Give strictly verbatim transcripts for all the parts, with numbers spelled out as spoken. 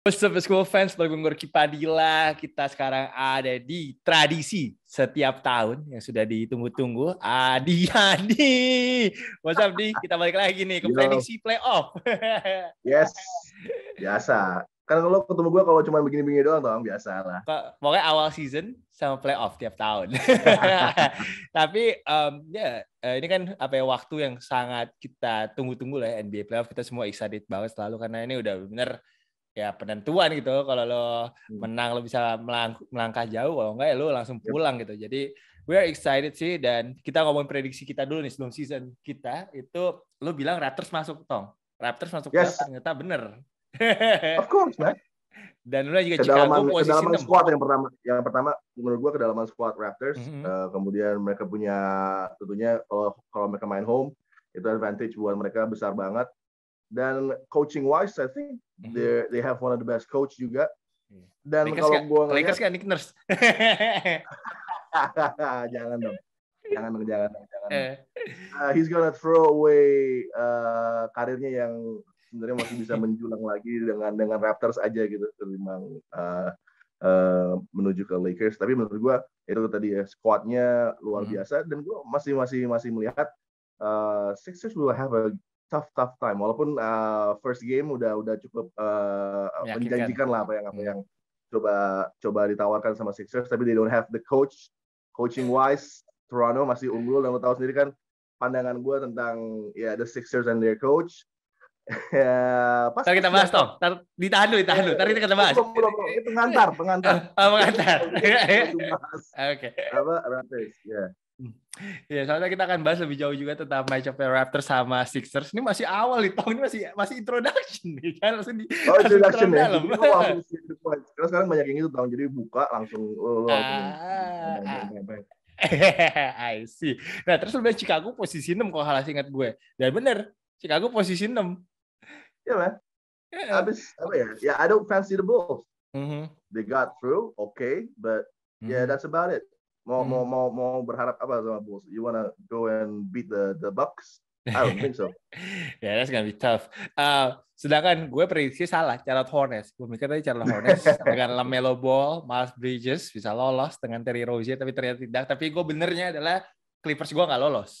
What's up school fans, bagaimana gue Ricky Padilla. Kita sekarang ada di tradisi setiap tahun yang sudah ditunggu-tunggu, Adi Adi. What's up Di, kita balik lagi nih ke Yo. Prediksi playoff. Yes, biasa. Karena kalau ketemu gue kalau cuma begini-begini doang tau, biasa lah. Pokoknya awal season sama playoff tiap tahun. Tapi um, ya ini kan apa ya, waktu yang sangat kita tunggu-tunggu lah ya, N B A playoff. Kita semua excited banget selalu karena ini udah bener ya penentuan gitu. Kalau lo menang lo bisa melang- melangkah jauh, kalau enggak ya lo langsung pulang gitu. Jadi we are excited sih, dan kita ngomongin prediksi kita dulu nih sebelum season kita itu. Lo bilang Raptors masuk, Tom. Raptors masuk, yes. Playoff, ternyata bener. Of course, man. Dan lo juga Chicago posisi kedalaman enam. Squad yang pertama, yang pertama menurut gua kedalaman squad Raptors. Mm-hmm. Uh, kemudian mereka punya tentunya kalau kalau mereka main home itu advantage buat mereka besar banget. Dan coaching wise, I think they they have one of the best coach juga. Dan Lakers kalau gue ngelihat Lakers kan Nick Nurse. jangan dong, jangan dong, jangan dong, jangan. Eh. Uh, he's gonna throw away uh, karirnya yang sebenarnya masih bisa menjulang lagi dengan dengan Raptors aja gitu, memang uh, uh, menuju ke Lakers. Tapi menurut gue itu tadi ya, squadnya luar hmm. biasa, dan gue masih masih masih melihat uh, Sixers will have a tough tough time, walaupun uh, first game udah udah cukup uh, menjanjikan lah apa yang apa yang coba coba ditawarkan sama Sixers, tapi they don't have the coach. Coaching wise Toronto masih unggul, dan lo tahu sendiri kan pandangan gue tentang ya yeah, the Sixers and their coach. Ya, pas kita bahas Tom, tar, ditahan dulu, ditahan dulu. Tadi kita bahas. Itu pengantar, pengantar. Oh, pengantar. Oke. Apa Raptors, ya. Ya, soalnya kita akan bahas lebih jauh juga tentang matchup Raptors sama Sixers. Ini masih awal nih, tahun ini masih masih introduction nih kan, langsung di. Oh, introduction ya. Karena sekarang banyak yang itu tahun, jadi buka langsung. Oh, ah, langsung. Ah. I see. Nah, terus udah Chicago posisi enam kalau halah ingat gue. Dan bener, Chicago posisi enam. Ya, yeah, man. Yeah. Abis apa ya? Ya, yeah, I don't fancy the Bulls. Mm-hmm. They got through, okay, but mm-hmm. yeah, that's about it. Mau hmm. mau mau mau berharap apa sama Bulls? You wanna go and beat the the Bucks? I don't think so. Yeah, that's gonna be tough. Uh, sedangkan gue prediksi salah. Charlotte Hornets. Gue mikir tadi Charlotte Hornets dengan LaMelo Ball, Miles Bridges bisa lolos dengan Terry Rozier, tapi ternyata tidak. Tapi gue benernya adalah Clippers gue nggak lolos.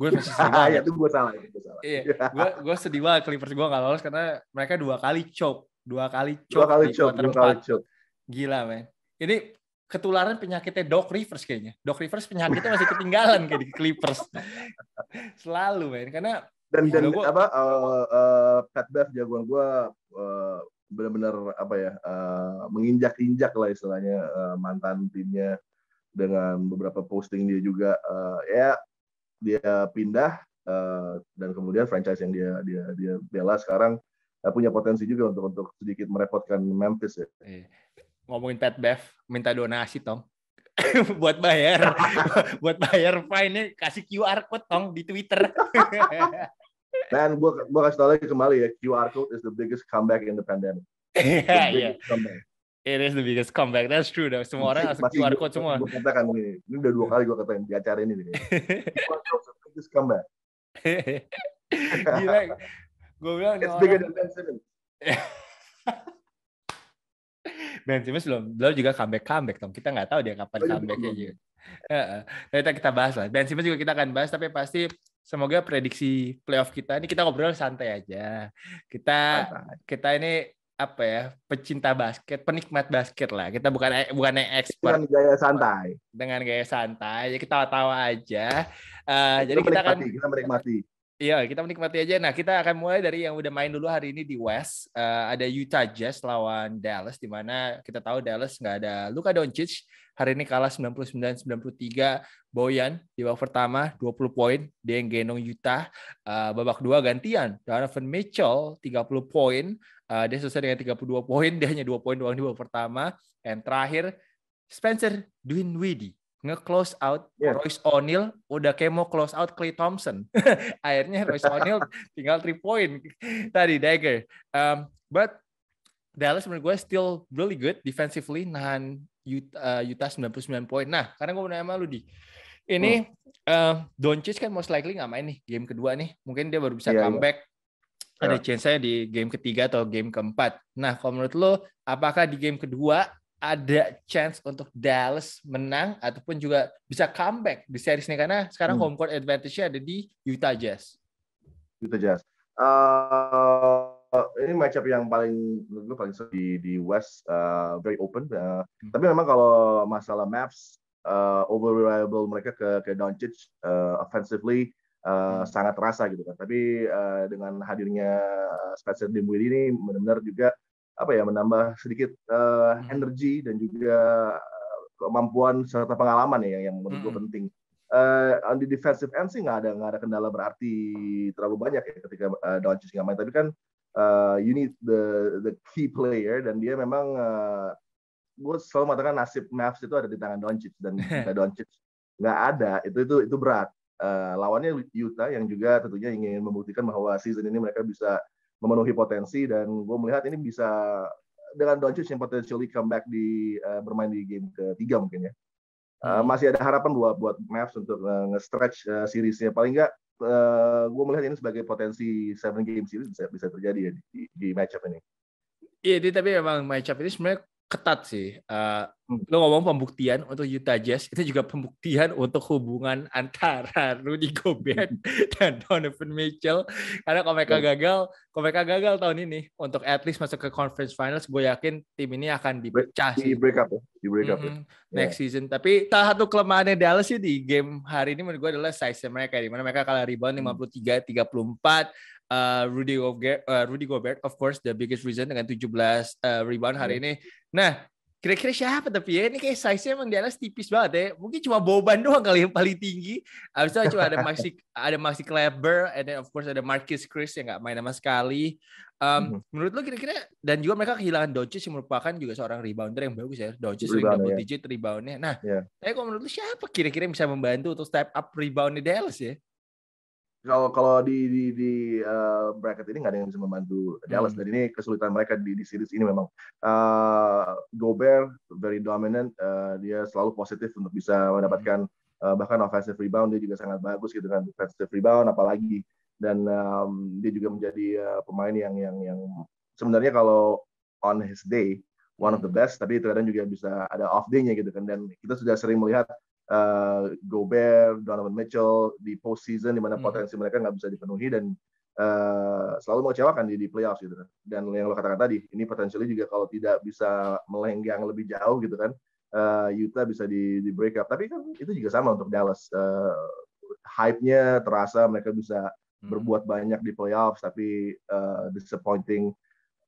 Gue masih sedih banget. Ya, itu gue salah. Itu salah. Iya, gue gue sedih banget Clippers gue nggak lolos karena mereka dua kali choke, dua kali choke, dua kali choke, dua kali choke. Gila, men. Ini ketularan penyakitnya Doc Rivers kayaknya. Doc Rivers penyakitnya masih ketinggalan kayak di Clippers. Selalu, men. Karena dan dan gua, apa uh, uh, Pat Bev jagoan gue uh, benar-benar apa ya uh, menginjak-injak lah istilahnya uh, mantan timnya dengan beberapa posting dia juga uh, ya dia pindah uh, dan kemudian franchise yang dia dia dia bela sekarang uh, punya potensi juga untuk untuk sedikit merepotkan Memphis ya. Iya. Ngomongin Pat Bev, minta donasi, Tong. buat bayar. buat bayar fine-nya, kasih Q R code, Tong, di Twitter. Dan gue gue kasih tau lagi kembali ya, Q R code is the biggest comeback in the pandemic. Iya, yeah, yeah. It is the biggest comeback. That's true, though. Semua orang langsung Q R code semua. Gue katakan ini, ini udah dua kali gue katain di acara ini. Q R code is the biggest comeback. Gila. Gue bilang, it's bigger than Ben Simmons. Ben Simmons belum, belum juga comeback-comeback, Tom. Kita nggak tahu dia kapan comeback-nya juga. Uh, kita, kita bahas lah. Ben Simmons juga kita akan bahas, tapi pasti semoga prediksi playoff kita ini kita ngobrol santai aja. Kita santai. Kita ini apa ya, pecinta basket, penikmat basket lah. Kita bukan bukan expert. Dengan gaya santai. Dengan gaya santai, ya kita tawa aja. Uh, kita jadi kita akan kita menikmati. Iya, kita menikmati aja. Nah, kita akan mulai dari yang udah main dulu hari ini di West. Uh, ada Utah Jazz lawan Dallas, di mana kita tahu Dallas nggak ada Luka Doncic. Hari ini kalah sembilan puluh sembilan sembilan puluh tiga. Boyan di babak pertama dua puluh poin. Dia yang gendong Utah. Uh, babak kedua gantian. Donovan Mitchell tiga puluh poin. Uh, dia selesai dengan tiga puluh dua poin. Dia hanya dua poin doang di babak pertama. Dan terakhir, Spencer Dinwiddie nge-close out yeah. Royce O'Neal, udah kayak mau close out Clay Thompson. Akhirnya Royce O'Neal tinggal three point tadi dagger. Um, but Dallas menurut gue still really good defensively, nahan Utah, uh, Utah sembilan puluh sembilan poin. Nah, karena gue nanya sama lu, Di. Ini hmm. uh, Doncic kan most likely nggak main nih game kedua nih. Mungkin dia baru bisa yeah, comeback. Yeah. ada chance-nya di game ketiga atau game keempat. Nah, kalau menurut lo, apakah di game kedua ada chance untuk Dallas menang ataupun juga bisa comeback di series ini? Karena sekarang hmm. home court advantage-nya ada di Utah Jazz. Utah Jazz. Uh, ini matchup yang paling menurut lo paling seru di, di West, uh, very open. Uh, hmm. Tapi memang kalau masalah Mavs, uh, over reliable mereka ke ke Doncic uh, offensively. Uh, hmm. sangat terasa gitu kan. Tapi uh, dengan hadirnya Spencer Dinwiddie ini benar-benar juga apa ya menambah sedikit uh, hmm. energi dan juga kemampuan serta pengalaman ya yang menurut gue hmm. penting. Uh, on the defensive end sih nggak ada nggak ada kendala berarti terlalu banyak ya ketika uh, Doncic nggak main. Tapi kan uh, you need the the key player dan dia memang uh, gue selalu mengatakan nasib Mavs itu ada di tangan Doncic dan jika Doncic nggak ada itu itu itu berat. Uh, lawannya Utah yang juga tentunya ingin membuktikan bahwa season ini mereka bisa memenuhi potensi dan gue melihat ini bisa dengan Doncic yang potentially comeback di uh, bermain di game ketiga mungkin ya uh, masih ada harapan buat buat Mavs untuk uh, nge-stretch uh, seriesnya paling nggak uh, gue melihat ini sebagai potensi seven game series bisa bisa terjadi ya di, di matchup ini. Iya, tapi memang matchup ini sebenarnya ketat sih. Uh, hmm. Lo ngomong pembuktian untuk Utah Jazz, itu juga pembuktian untuk hubungan antara Rudy Gobert dan Donovan Mitchell. Karena kalau mereka gagal, kalau mereka gagal tahun ini, untuk at least masuk ke Conference Finals, gue yakin tim ini akan dipecah sih. Di break up, di break up. Mm-hmm. Next yeah. season. Tapi salah satu kelemahannya Dallas sih di game hari ini menurut gue adalah size mereka, di mana mereka kalah rebound lima puluh tiga tiga puluh empat. Uh, Rudy Gobert, uh, Rudy Gobert, of course, the biggest reason dengan tujuh belas uh, rebound hari ini. Nah, kira-kira siapa tapi ya? Ini kayak size-nya emang di atas tipis banget ya. Mungkin cuma Boban doang kali yang paling tinggi. Abis itu cuma ada Maxi, ada Maxi Kleber, and then of course ada Marquis Chris yang nggak main sama sekali. Um, mm-hmm. Menurut lo kira-kira, dan juga mereka kehilangan Doncic yang merupakan juga seorang rebounder yang bagus ya. Doncic sering double digit yeah. rebound-nya. Nah, yeah. tapi kalau menurut lo siapa kira-kira yang bisa membantu untuk step up rebound-nya Dallas ya? Kalau kalau di di, di uh, bracket ini nggak ada yang bisa membantu Dallas hmm. dan ini kesulitan mereka di, di series ini memang uh, Gobert very dominant, uh, dia selalu positif untuk bisa mendapatkan uh, bahkan offensive rebound, dia juga sangat bagus gitu kan offensive rebound apalagi dan um, dia juga menjadi uh, pemain yang yang yang sebenarnya kalau on his day one of the best, tapi terkadang juga bisa ada off day-nya gitu kan dan kita sudah sering melihat Uh, Gobert, Donovan Mitchell di postseason di mana hmm. potensi mereka nggak bisa dipenuhi dan uh, selalu mengecewakan di, di playoffs gitu kan. Dan yang lo katakan tadi, ini potensialnya juga kalau tidak bisa melenggang lebih jauh gitu kan, uh, Utah bisa di, di break up. Tapi kan itu juga sama untuk Dallas. Uh, hype-nya terasa, mereka bisa hmm. berbuat banyak di playoffs, tapi uh, disappointing.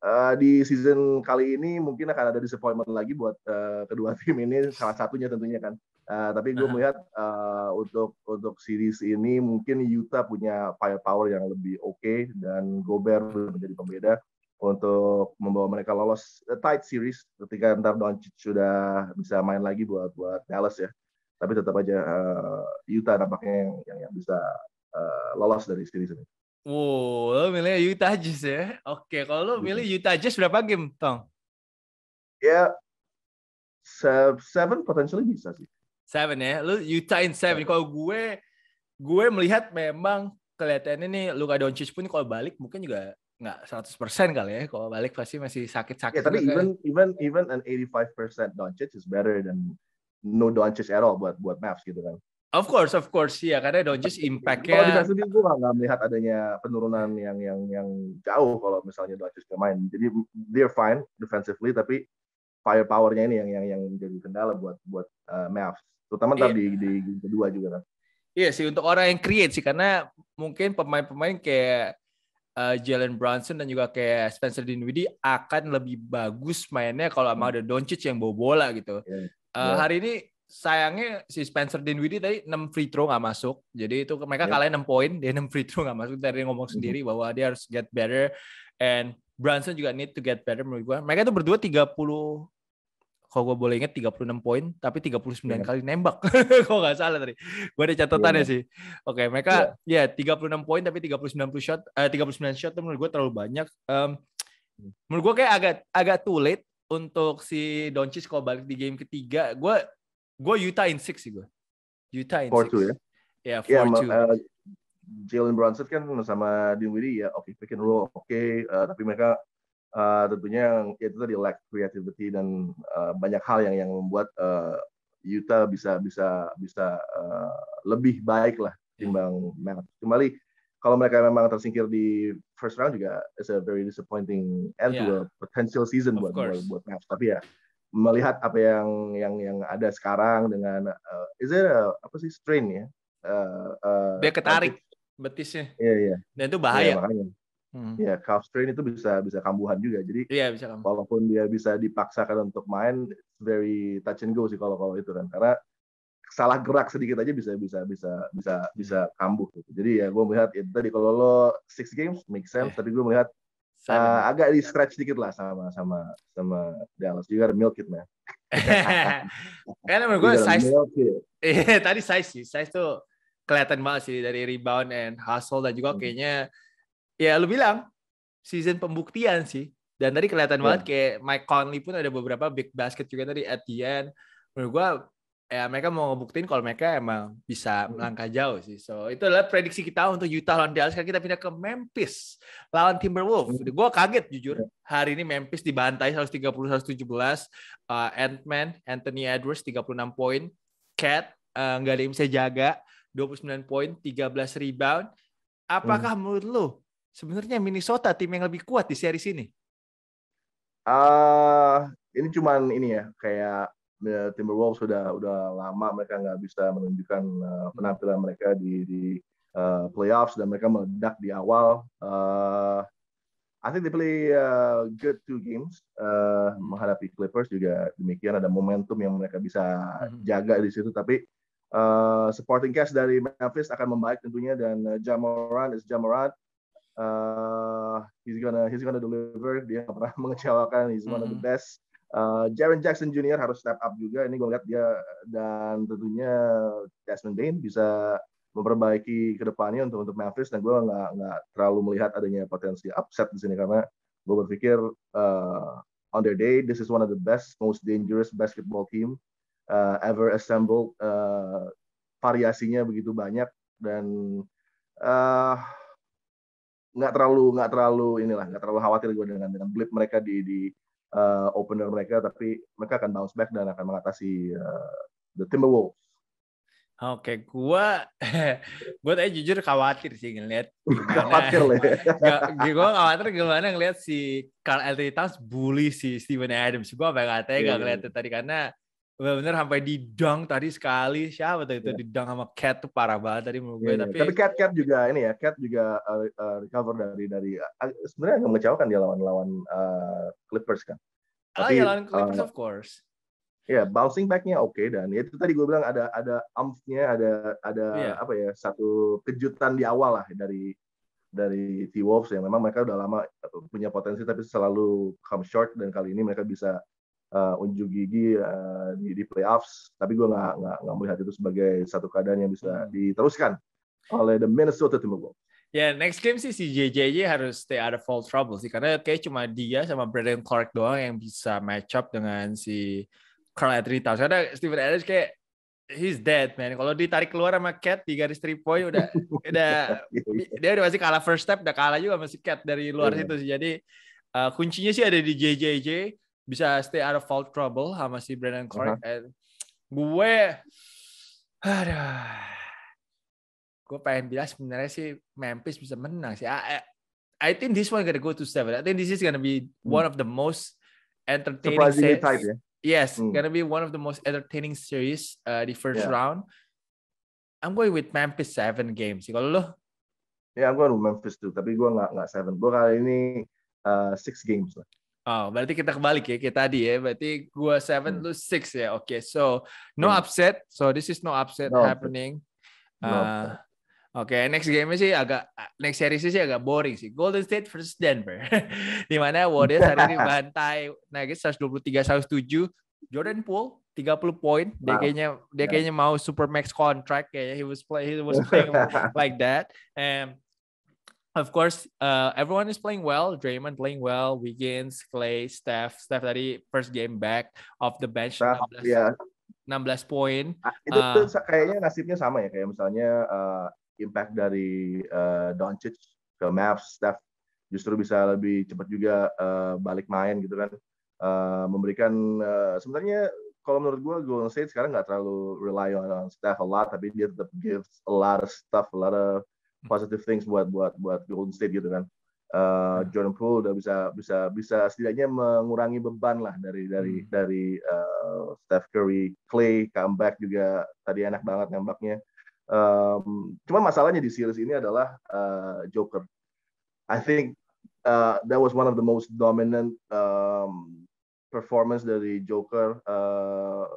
Uh, di season kali ini mungkin akan ada disappointment lagi buat uh, kedua tim ini, salah satunya tentunya kan. Uh, tapi gue melihat uh, untuk untuk series ini mungkin Utah punya firepower yang lebih oke okay, dan Gobert menjadi pembeda untuk membawa mereka lolos a tight series ketika ntar Doncic sudah bisa main lagi buat buat Dallas ya. Tapi tetap aja uh, Utah nampaknya yang yang, yang bisa uh, lolos dari series ini. Wow, lo milih Utah Jazz ya? Oke, okay. Kalau lo milih Utah Jazz berapa game, Tong? Ya, yeah, seven potentially bisa sih. Seven ya, lo Utah in seven. Kalau gue, gue melihat memang kelihatannya nih Luka Doncic pun kalau balik mungkin juga nggak seratus persen kali ya. Kalau balik pasti masih sakit-sakit. Ya, yeah, tapi even kayak... even even an eighty-five percent Doncic is better than no Doncic at all buat buat Mavs gitu kan. Of course, of course, ya karena Doncic impact-nya. Kalau di Mavs itu gue nggak melihat adanya penurunan yang yang yang jauh kalau misalnya Doncic nggak main. Jadi they're fine defensively, tapi firepower-nya ini yang yang yang menjadi kendala buat buat uh, Mavs, terutama yeah. tadi di game kedua juga kan. Iya yeah, sih untuk orang yang create sih karena mungkin pemain-pemain kayak Uh, Jalen Brunson dan juga kayak Spencer Dinwiddie akan lebih bagus mainnya kalau sama ada Doncic yang bawa bola gitu. Yeah. Uh, yeah. Hari ini sayangnya si Spencer Dinwiddie tadi enam free throw nggak masuk, jadi itu mereka yeah. kalah enam poin, dia enam free throw nggak masuk. Tadi ngomong mm-hmm. sendiri bahwa dia harus get better and Brunson juga need to get better menurut gue. Mereka tuh berdua tiga puluh, kalau gue boleh ingat tiga puluh enam poin, tapi tiga puluh sembilan yeah. kali nembak, kalau nggak salah tadi. Gue ada catatannya yeah. sih. Oke, okay, mereka ya yeah. yeah, tiga puluh enam poin tapi tiga puluh sembilan shot, eh, tiga puluh sembilan shot tuh menurut gue terlalu banyak. Um, menurut gue kayak agak agak too late untuk si Doncic kalau balik di game ketiga. Gue Gue Utah in six sih gue. Utah in four six. four two ya? Ya, yeah, four two. Yeah, uh, Jalen Brunson kan sama Dinwiddie ya, oke okay, pick and roll oke, okay. uh, tapi mereka uh, tentunya ya, itu tadi lack creativity dan uh, banyak hal yang yang membuat uh, Utah bisa bisa bisa uh, lebih baik lah timbang Mavs. Kembali kalau mereka memang tersingkir di first round juga it's a very disappointing end yeah. to a potential season of buat course. buat Mavs. Tapi ya melihat apa yang yang yang ada sekarang dengan uh, is it a, apa sih strain ya? Uh, uh, Dia ketarik betisnya. Iya yeah, iya. Yeah. Dan itu bahaya. Yeah, Hmm. Ya, calf strain itu bisa bisa kambuhan juga. Jadi yeah, bisa kambuh. Walaupun dia bisa dipaksakan untuk main, it's very touch and go sih kalau kalau itu kan. Karena salah gerak sedikit aja bisa bisa bisa bisa hmm. bisa kambuh. Jadi ya gue melihat itu tadi kalau lo six games make sense, yeah. tapi gue melihat uh, agak di stretch sedikit lah sama sama sama Dallas. You gotta milk it, man. Karena menurut gue size. Iya, tadi size sih. Size tuh kelihatan banget sih dari rebound and hustle dan juga hmm. kayaknya ya lu bilang season pembuktian sih. Dan tadi kelihatan yeah. banget kayak Mike Conley pun ada beberapa big basket juga tadi at the end. Menurut gua ya mereka mau ngebuktiin kalau mereka emang bisa melangkah jauh sih. So itu adalah prediksi kita untuk Utah lawan Dallas. Sekarang kita pindah ke Memphis lawan Timberwolves. Mm. Gua kaget jujur. Hari ini Memphis dibantai seratus tiga puluh seratus tujuh belas. Uh, Ant-Man, Anthony Edwards tiga puluh enam poin. Cat nggak uh, ada yang bisa jaga. dua puluh sembilan poin, tiga belas rebound. Apakah mm. menurut lu sebenarnya Minnesota tim yang lebih kuat di series ini? Uh, ini cuman ini ya, kayak ya, Timberwolves sudah udah lama mereka nggak bisa menunjukkan uh, penampilan mereka di, di uh, playoffs dan mereka meledak di awal. Uh, I think they play uh, good two games uh, menghadapi Clippers juga demikian, ada momentum yang mereka bisa jaga di situ, tapi uh, supporting cast dari Memphis akan membaik tentunya dan uh, Ja Morant is Ja Morant. Uh, he's gonna he's gonna deliver, dia nggak pernah mengecewakan, he's one mm-hmm. of the best. uh, Jaren Jackson Junior harus step up juga, ini gue lihat dia, dan tentunya Desmond Bane bisa memperbaiki kedepannya untuk untuk Memphis, dan gue nggak nggak terlalu melihat adanya potensi upset di sini karena gue berpikir uh, on their day this is one of the best, most dangerous basketball team uh, ever assembled. Uh, variasinya begitu banyak dan uh, nggak terlalu nggak terlalu inilah nggak terlalu khawatir gue dengan dengan blip mereka di di uh, opener mereka, tapi mereka akan bounce back dan akan mengatasi uh, the Timberwolves. Oke, okay, gue gue tadi jujur khawatir sih ngelihat khawatir lah gue khawatir gimana ngelihat si Karl Anthony Towns bully si Steven Adams. Gue apa katanya nggak ngelihat tadi karena benar-benar sampai didang tadi sekali, siapa tuh itu yeah. didang sama Cat tuh parah banget tadi menurut gue. Yeah, tapi tapi Cat Cat juga ini ya, Cat juga uh, uh, recover dari dari uh, sebenarnya agak mengecewakan dia lawan-lawan uh, Clippers kan. Oh iya, lawan Clippers uh, of course. Ya yeah, bouncing back-nya oke okay, dan itu tadi gue bilang ada ada umph-nya, ada ada yeah. apa ya, satu kejutan di awal lah dari dari T-Wolves yang memang mereka udah lama punya potensi tapi selalu come short, dan kali ini mereka bisa Uh, unjuk gigi uh, di, di playoffs, tapi gue nggak nggak nggak melihat itu sebagai satu keadaan yang bisa diteruskan oleh the Minnesota Timberwolves. Ya yeah, next game sih si J J J harus stay out of all trouble sih, karena kayak cuma dia sama Brandon Clark doang yang bisa match up dengan si Karl Anthony Towns. Karena Steven Adams kayak he's dead man. Kalau ditarik keluar sama Cat di garis three point udah udah dia udah pasti kalah first step, udah kalah juga sama si Cat dari luar yeah. situ sih. Jadi uh, kuncinya sih ada di J J J. Bisa stay out of foul trouble sama si Brandon Clark. Uh-huh. Gue, aduh, gue pengen bilang sebenarnya sih Memphis bisa menang sih. I, I think this one gonna go to seven. I think this is gonna be one of the most entertaining surprisingly series. Tight, ya? Yes, hmm. gonna be one of the most entertaining series uh, di first yeah. round. I'm going with Memphis seven games. Kalau lo? Ya, yeah, I'm going with Memphis too. Tapi gue nggak nggak seven. Gue kali ini uh, six games lah. Oh, berarti kita kebalik ya, kayak tadi ya. Berarti gua seven, hmm. lu six ya. Oke, okay, so no hmm. upset. So this is no upset no happening. No uh, Oke, okay, next game sih agak, next series sih agak boring sih. Golden State versus Denver. Di mana Warriors hari ini bantai Nuggets seratus dua puluh tiga seratus tujuh. Jordan Poole tiga puluh poin. Dia wow. kayaknya dia yeah. kayaknya mau supermax contract kayaknya. He was play he was playing like that. And of course, uh, everyone is playing well. Draymond playing well. Wiggins, Clay, Steph. Steph tadi first game back off the bench. enam belas, yeah. enam belas poin. Itu uh, tuh kayaknya nasibnya sama ya. Kayak misalnya uh, impact dari uh, Doncic ke Mavs, Steph justru bisa lebih cepat juga uh, balik main gitu kan. Uh, memberikan uh, sebenarnya kalau menurut gue Golden State sekarang nggak terlalu rely on Steph a lot, tapi dia tetap gives a lot of stuff, a lot of positive things buat buat buat Golden State gitu kan. Uh, Jordan Poole udah bisa bisa bisa setidaknya mengurangi beban lah dari dari hmm. dari uh, Steph Curry. Clay comeback juga tadi enak banget nembaknya. Um, cuman masalahnya di series ini adalah uh, Joker. I think uh, that was one of the most dominant um, performance dari Joker. Uh,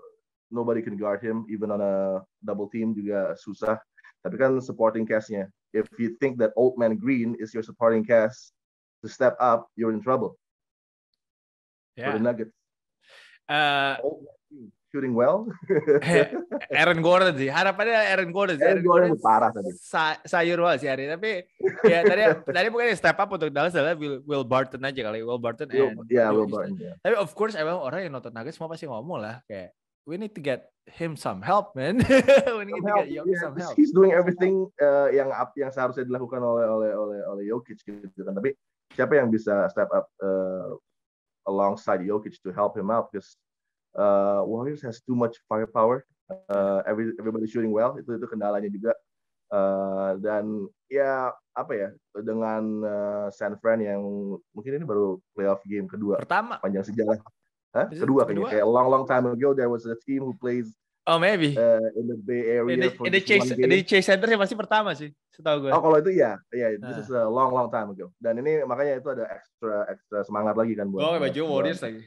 nobody can guard him, even on a double team juga susah. Tapi kan supporting cast-nya. If you think that Old Man Green is your supporting cast to step up, you're in trouble. Yeah. For the Nuggets. Uh, Old Man Green, shooting well. Aaron Gordon sih. Harapannya Aaron Gordon. Aaron, Aaron Gordon, Gordon parah tadi. Sa- sayur banget sih hari. Tapi ya tadi tadi mungkin step up untuk Dallas adalah Will, Will Barton aja kali. Will Barton. Will, and yeah, Will Barton. Yeah. Tapi of course, emang orang yang nonton Nuggets semua pasti ngomong lah kayak, we need to get him some help, man. We need some to help. get Jokic yeah, some help. He's doing everything uh, yang up, yang seharusnya dilakukan oleh oleh oleh oleh Jokic gitu kan. Tapi siapa yang bisa step up uh, alongside Jokic to help him out? Because uh, Warriors has too much firepower. Uh, every everybody shooting well. Itu itu kendalanya juga. Uh, dan ya apa ya dengan uh, San Fran yang mungkin ini baru playoff game kedua pertama panjang sejarah. Huh? Kedua kayaknya. Kayak long long time ago there was a team who plays oh maybe uh, in the Bay Area for the Chase the Chase Center yang masih pertama sih setahu gue. Oh kalau itu ya ya yeah, this uh. is a long long time ago. Dan ini makanya itu ada extra extra semangat lagi kan buat. Oh baju Warriors lagi.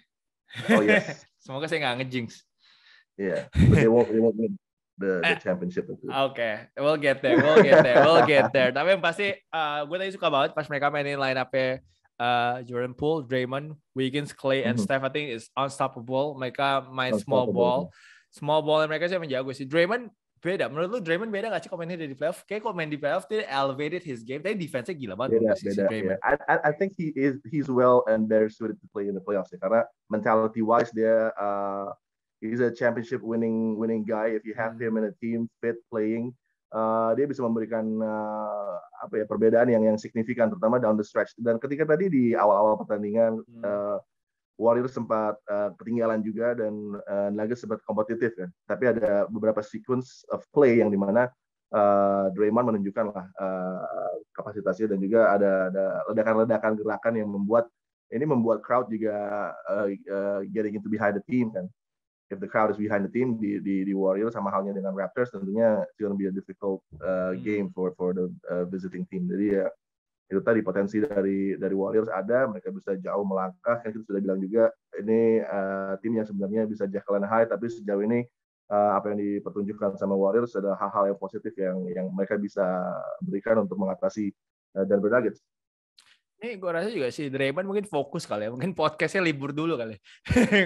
Oh yes. Semoga saya enggak nge-jinx. Yeah. But they won't they won't win the, the championship itu. Oke, okay. we'll get there. We'll get there. We'll get there. Tapi yang pasti uh, gue tadi suka banget pas mereka mainin line up-nya Uh, Jordan Poole, Draymond, Wiggins, Clay, and mm-hmm. Steph, I think is unstoppable. Mereka main small ball, small ball yang mereka sih yang jago sih. Draymond beda. Menurut lu Draymond beda nggak sih komennya di playoff? Kayak komen di playoff dia elevated his game. Tapi defense-nya gila banget. Beda, beda, Draymond. Yeah. I, I think he is he's well and better suited to play in the playoffs. Ya. Karena mentality wise dia uh, he's a championship winning winning guy. If you have him in a team fit playing. Uh, dia bisa memberikan uh, apa ya perbedaan yang yang signifikan terutama down the stretch dan ketika tadi di awal-awal pertandingan hmm. uh, Warriors sempat uh, ketinggalan juga dan uh, Nuggets sempat kompetitif kan tapi ada beberapa sequence of play yang dimana uh, Draymond menunjukkan lah uh, kapasitasnya dan juga ada ada ledakan-ledakan gerakan yang membuat ini membuat crowd juga uh, uh, getting into behind the team kan. If the crowd is behind the team di di, di Warriors sama halnya dengan Raptors tentunya it's gonna be a difficult uh, game for for the uh, visiting team. Jadi ya itu tadi potensi dari dari Warriors ada, mereka bisa jauh melangkah. Kan kita sudah bilang juga ini uh, tim yang sebenarnya bisa jackal and high tapi sejauh ini uh, apa yang dipertunjukkan sama Warriors ada hal-hal yang positif yang yang mereka bisa berikan untuk mengatasi uh, Denver Nuggets. Ini gue rasa juga si Draymond mungkin fokus kali ya. Mungkin podcastnya libur dulu kali.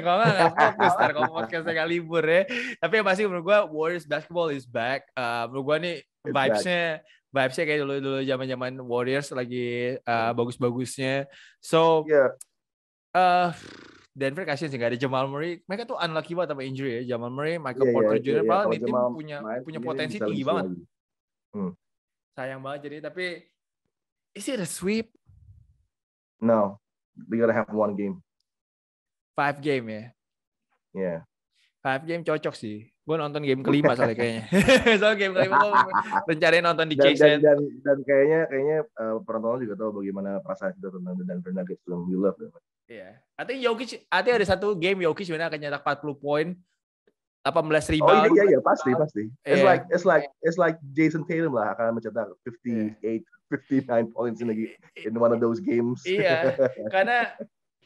Kalau nggak fokus, ntar kalau podcastnya nggak libur ya. Tapi yang pasti menurut gue Warriors basketball is back. Uh, menurut gue nih vibesnya, vibesnya kayak dulu-dulu zaman-zaman Warriors lagi uh, bagus-bagusnya. So, yeah. uh, Denver kasihan sih nggak ada Jamal Murray. Mereka tuh unlucky banget sama injury ya. Jamal Murray, Michael yeah, Porter yeah, Junior Yeah, padahal yeah. nih tim punya punya potensi tinggi banget. Hmm. Sayang banget jadi. Tapi is it a sweep? No, we gotta have one game. Five game ya? Yeah. Five game cocok sih. Gue nonton game kelima soalnya kayaknya. Soal game kelima gue rencanain nonton di Chase Center. Dan, dan, dan kayaknya kayaknya uh, penonton juga tahu bagaimana perasaan kita tentang Denver Nuggets sebelum we love. Iya. I think Jokic, I think ada satu game Jokic sebenarnya akan nyetak empat puluh poin, delapan belas rebound. Oh iya iya pasti pasti. It's yeah. like it's like it's like Jason Tatum lah akan mencetak fifty-eight. Yeah. fifty-nine points in, a, in one of those games. Iya, karena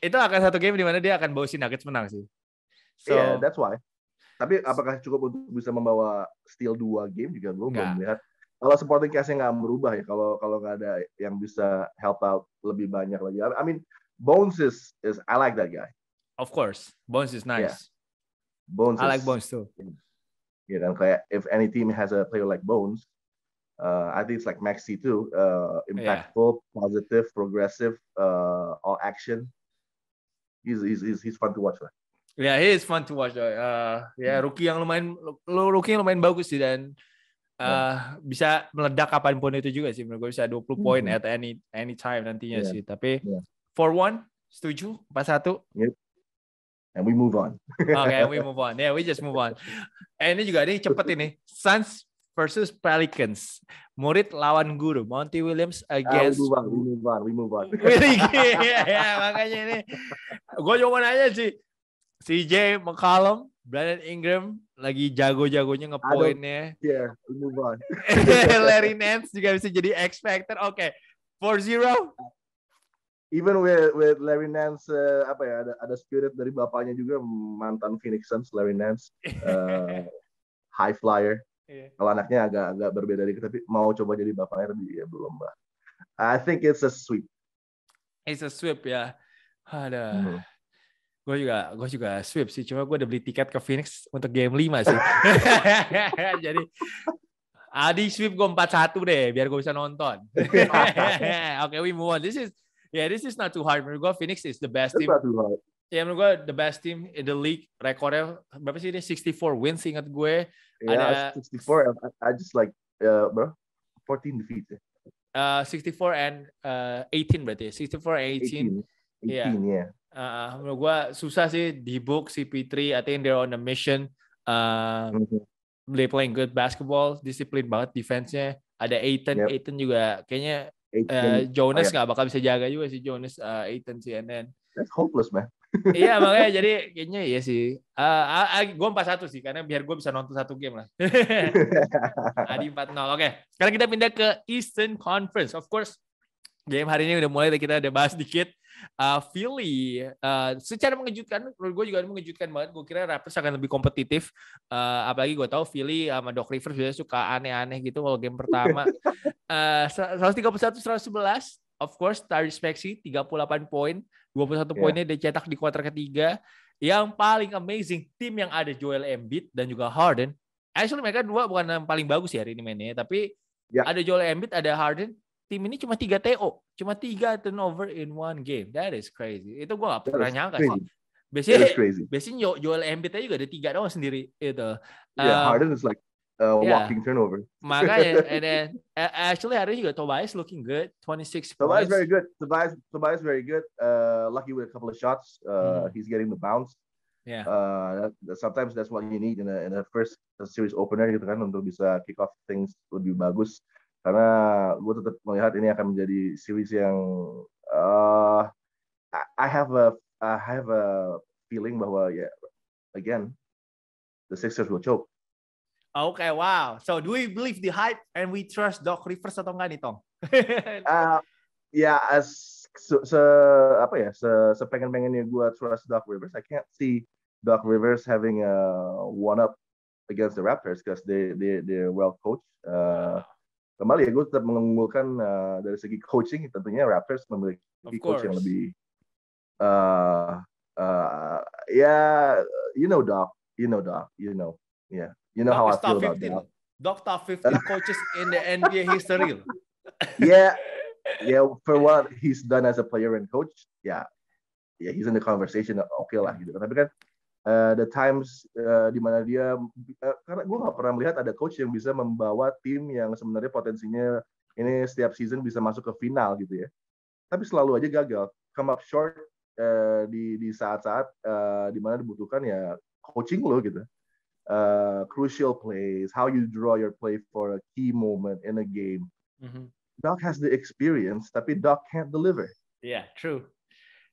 itu akan satu game di mana dia akan bawa si Nuggets menang sih. So, yeah, that's why. Tapi apakah cukup untuk bisa membawa steal dua game juga gue belum lihat. Kalau supporting cast-nya nggak berubah ya, kalau kalau nggak ada yang bisa help out lebih banyak lagi. I mean, Bones is, is I like that guy. Of course, Bones is nice. Yeah. Bones I is, like Bones too. Ya kan kayak if any team has a player like Bones. Uh, I think it's like Maxey too, uh, impactful, yeah. positive, progressive, uh, all action. He's he's he's fun to watch lah. Yeah, he is fun to watch. Uh, ya yeah, rookie yang lumayan, rookie yang lumayan bagus sih dan Uh, bisa meledak kapanpun itu juga sih menurut gue, bisa dua puluh hmm. poin at any any time nantinya yeah. sih, tapi yeah. four one setuju, empat satu yep. and we move on. Okay, we move on, yeah, we just move on. Eh, ini juga nih cepet ini, Suns versus Pelicans, murid lawan guru, Monty Williams against ah, we move on, we move on, we move on. yeah, yeah, makanya ini gue cuma nanya sih, C J McCollum, Brandon Ingram lagi jago-jagonya ngepoinnya. Yeah, move on. Larry Nance juga bisa jadi X-Factor. Oke, okay. four zero. Even with with Larry Nance uh, apa ya, ada ada spirit dari bapaknya juga, mantan Phoenix Suns Larry Nance, uh, high flyer. Yeah. Kalau anaknya agak-agak berbeda dikit, tapi mau coba jadi bapaknya tapi ya belum bah. I think it's a sweep. It's a sweep ya. Ada. Hmm. Gue juga, gue juga sweep sih. Cuma gue udah beli tiket ke Phoenix untuk game lima sih. Jadi, Adi sweep gue empat satu deh, biar gue bisa nonton. Okay, we move on. This is, yeah, this is not too hard. Menurut gue Phoenix is the best It's team. Not too hard. Ya, menurut gue the best team in the league. Rekornya berapa sih ini? sixty-four wins, ingat gue. Yeah, ada sixty-four. I just like, uh, bro, fourteen defeats. Uh, sixty-four and uh, eighteen berarti. sixty-four and eighteen. eighteen, yeah. eighteen, yeah. Uh, menurut gue susah sih di book C P three. I think they're on a mission. Uh, mm-hmm. They playing good basketball, disiplin banget defense-nya. Ada Ayton, yep. Ayton juga kayaknya uh, Jonas nggak oh, yeah. bakal bisa jaga juga sih Jonas, uh, Ayton sih, and then that's hopeless man. Iya makanya jadi kayaknya iya sih. Uh, gue empat satu sih karena biar gue bisa nonton satu game lah. Adi empat nol. Oke, sekarang kita pindah ke Eastern Conference. Of course game hari ini udah mulai, kita udah bahas dikit. Uh, Philly uh, secara mengejutkan, menurut gue juga mengejutkan banget. Gue kira Raptors akan lebih kompetitif, uh, apalagi gue tahu Philly sama Doc Rivers biasanya suka aneh-aneh gitu kalau game pertama. uh, one thirty-one one eleven, of course Tyrese Maxey tiga puluh delapan poin, dua puluh satu yeah. poinnya dicetak di kuarter ketiga. Yang paling amazing, tim yang ada Joel Embiid dan juga Harden, actually mereka dua bukan yang paling bagus ya hari ini mainnya, tapi yeah. ada Joel Embiid, ada Harden. Tim ini cuma tiga T O, cuma tiga turnover in one game. That is crazy. Itu gue gak pernah nyangka sih. Biasanya, biasanya Joel Embiid aja juga ada tiga doang sendiri itu. Yeah, um, Harden is like uh, yeah. walking turnover. Makanya, and then actually hari juga Tobias looking good, twenty-six Tobias points. Tobias very good. Tobias Tobias very good. Uh, lucky with a couple of shots. Uh, mm. He's getting the bounce. Yeah. Uh, that, sometimes that's what you need in a, in a first series opener gitu kan, untuk bisa kick off things lebih bagus. Karena gue tetap melihat ini akan menjadi series yang uh, I have a I have a feeling bahwa ya yeah, again the Sixers will choke. Oke, okay, wow. So do we believe the hype and we trust Doc Rivers atau enggak nih, Tong? uh, ya yeah, as se, se apa ya se, se pengen pengennya gue trust Doc Rivers. I can't see Doc Rivers having a one up against the Raptors because they they they're well coached. Uh, Kembali ya, gue tetap mengunggulkan uh, dari segi coaching, tentunya Raptors memiliki coach yang lebih, uh, uh, ya, yeah, you know Doc, you know Doc, you know, yeah, you know Doc how I feel about Doc. Doc top fifteen coaches in the N B A history. yeah, yeah, for what he's done as a player and coach, yeah, yeah, he's in the conversation, oke okay lah gitu. Tapi kan, Uh, the times uh, di mana dia uh, karena gue nggak pernah melihat ada coach yang bisa membawa tim yang sebenarnya potensinya ini setiap season bisa masuk ke final gitu ya, tapi selalu aja gagal, come up short uh, di di saat-saat uh, di mana dibutuhkan ya coaching lo gitu, uh, crucial plays, how you draw your play for a key moment in a game. Mm-hmm. Doc has the experience, tapi Doc can't deliver. Yeah, true.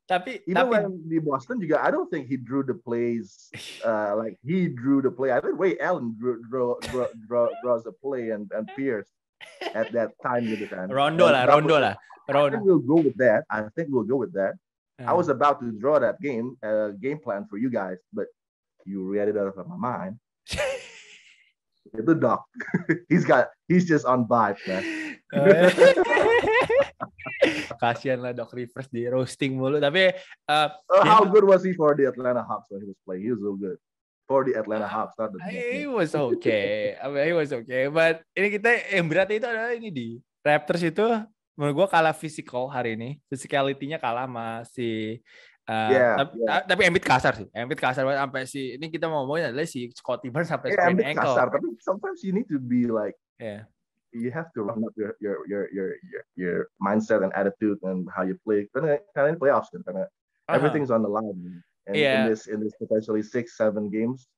Tapi, even tapi, when di Boston juga, I don't think he drew the plays uh, like he drew the play. I think Ray Allen drew, draw, draw, draw, draws the play and and Pierce at that time gitu kan. Rondo lah, Rondo lah. I think we'll go with that. I think we'll go with that. Uh-huh. I was about to draw that game uh, game plan for you guys, but you read it out of my mind. It's the Doc. He's got. He's just on vibe, man. Kasian lah Doc Rivers di roasting mulu, tapi uh, uh, how good was he for the Atlanta Hawks when he was playing? He was so good for the Atlanta Hawks. Not the he was okay. I mean, he was okay. But ini kita yang berat itu adalah ini di Raptors itu menurut gua kalah physical hari ini. Physicality-nya kalah sama si uh, yeah, tapi, yeah. tapi Embiid kasar sih. Embiid kasar banget sampai si ini kita mau ngomongin adalah si Scottie Barnes sampai yeah, sprain ankle. Kasar, tapi sometimes you need to be like Yeah. You have to run up your your your your your, your mindset and attitude and how you play. Karena kalian playoffs kan, karena uh-huh. everything's on the line. And yeah. in this in this potentially six seven games,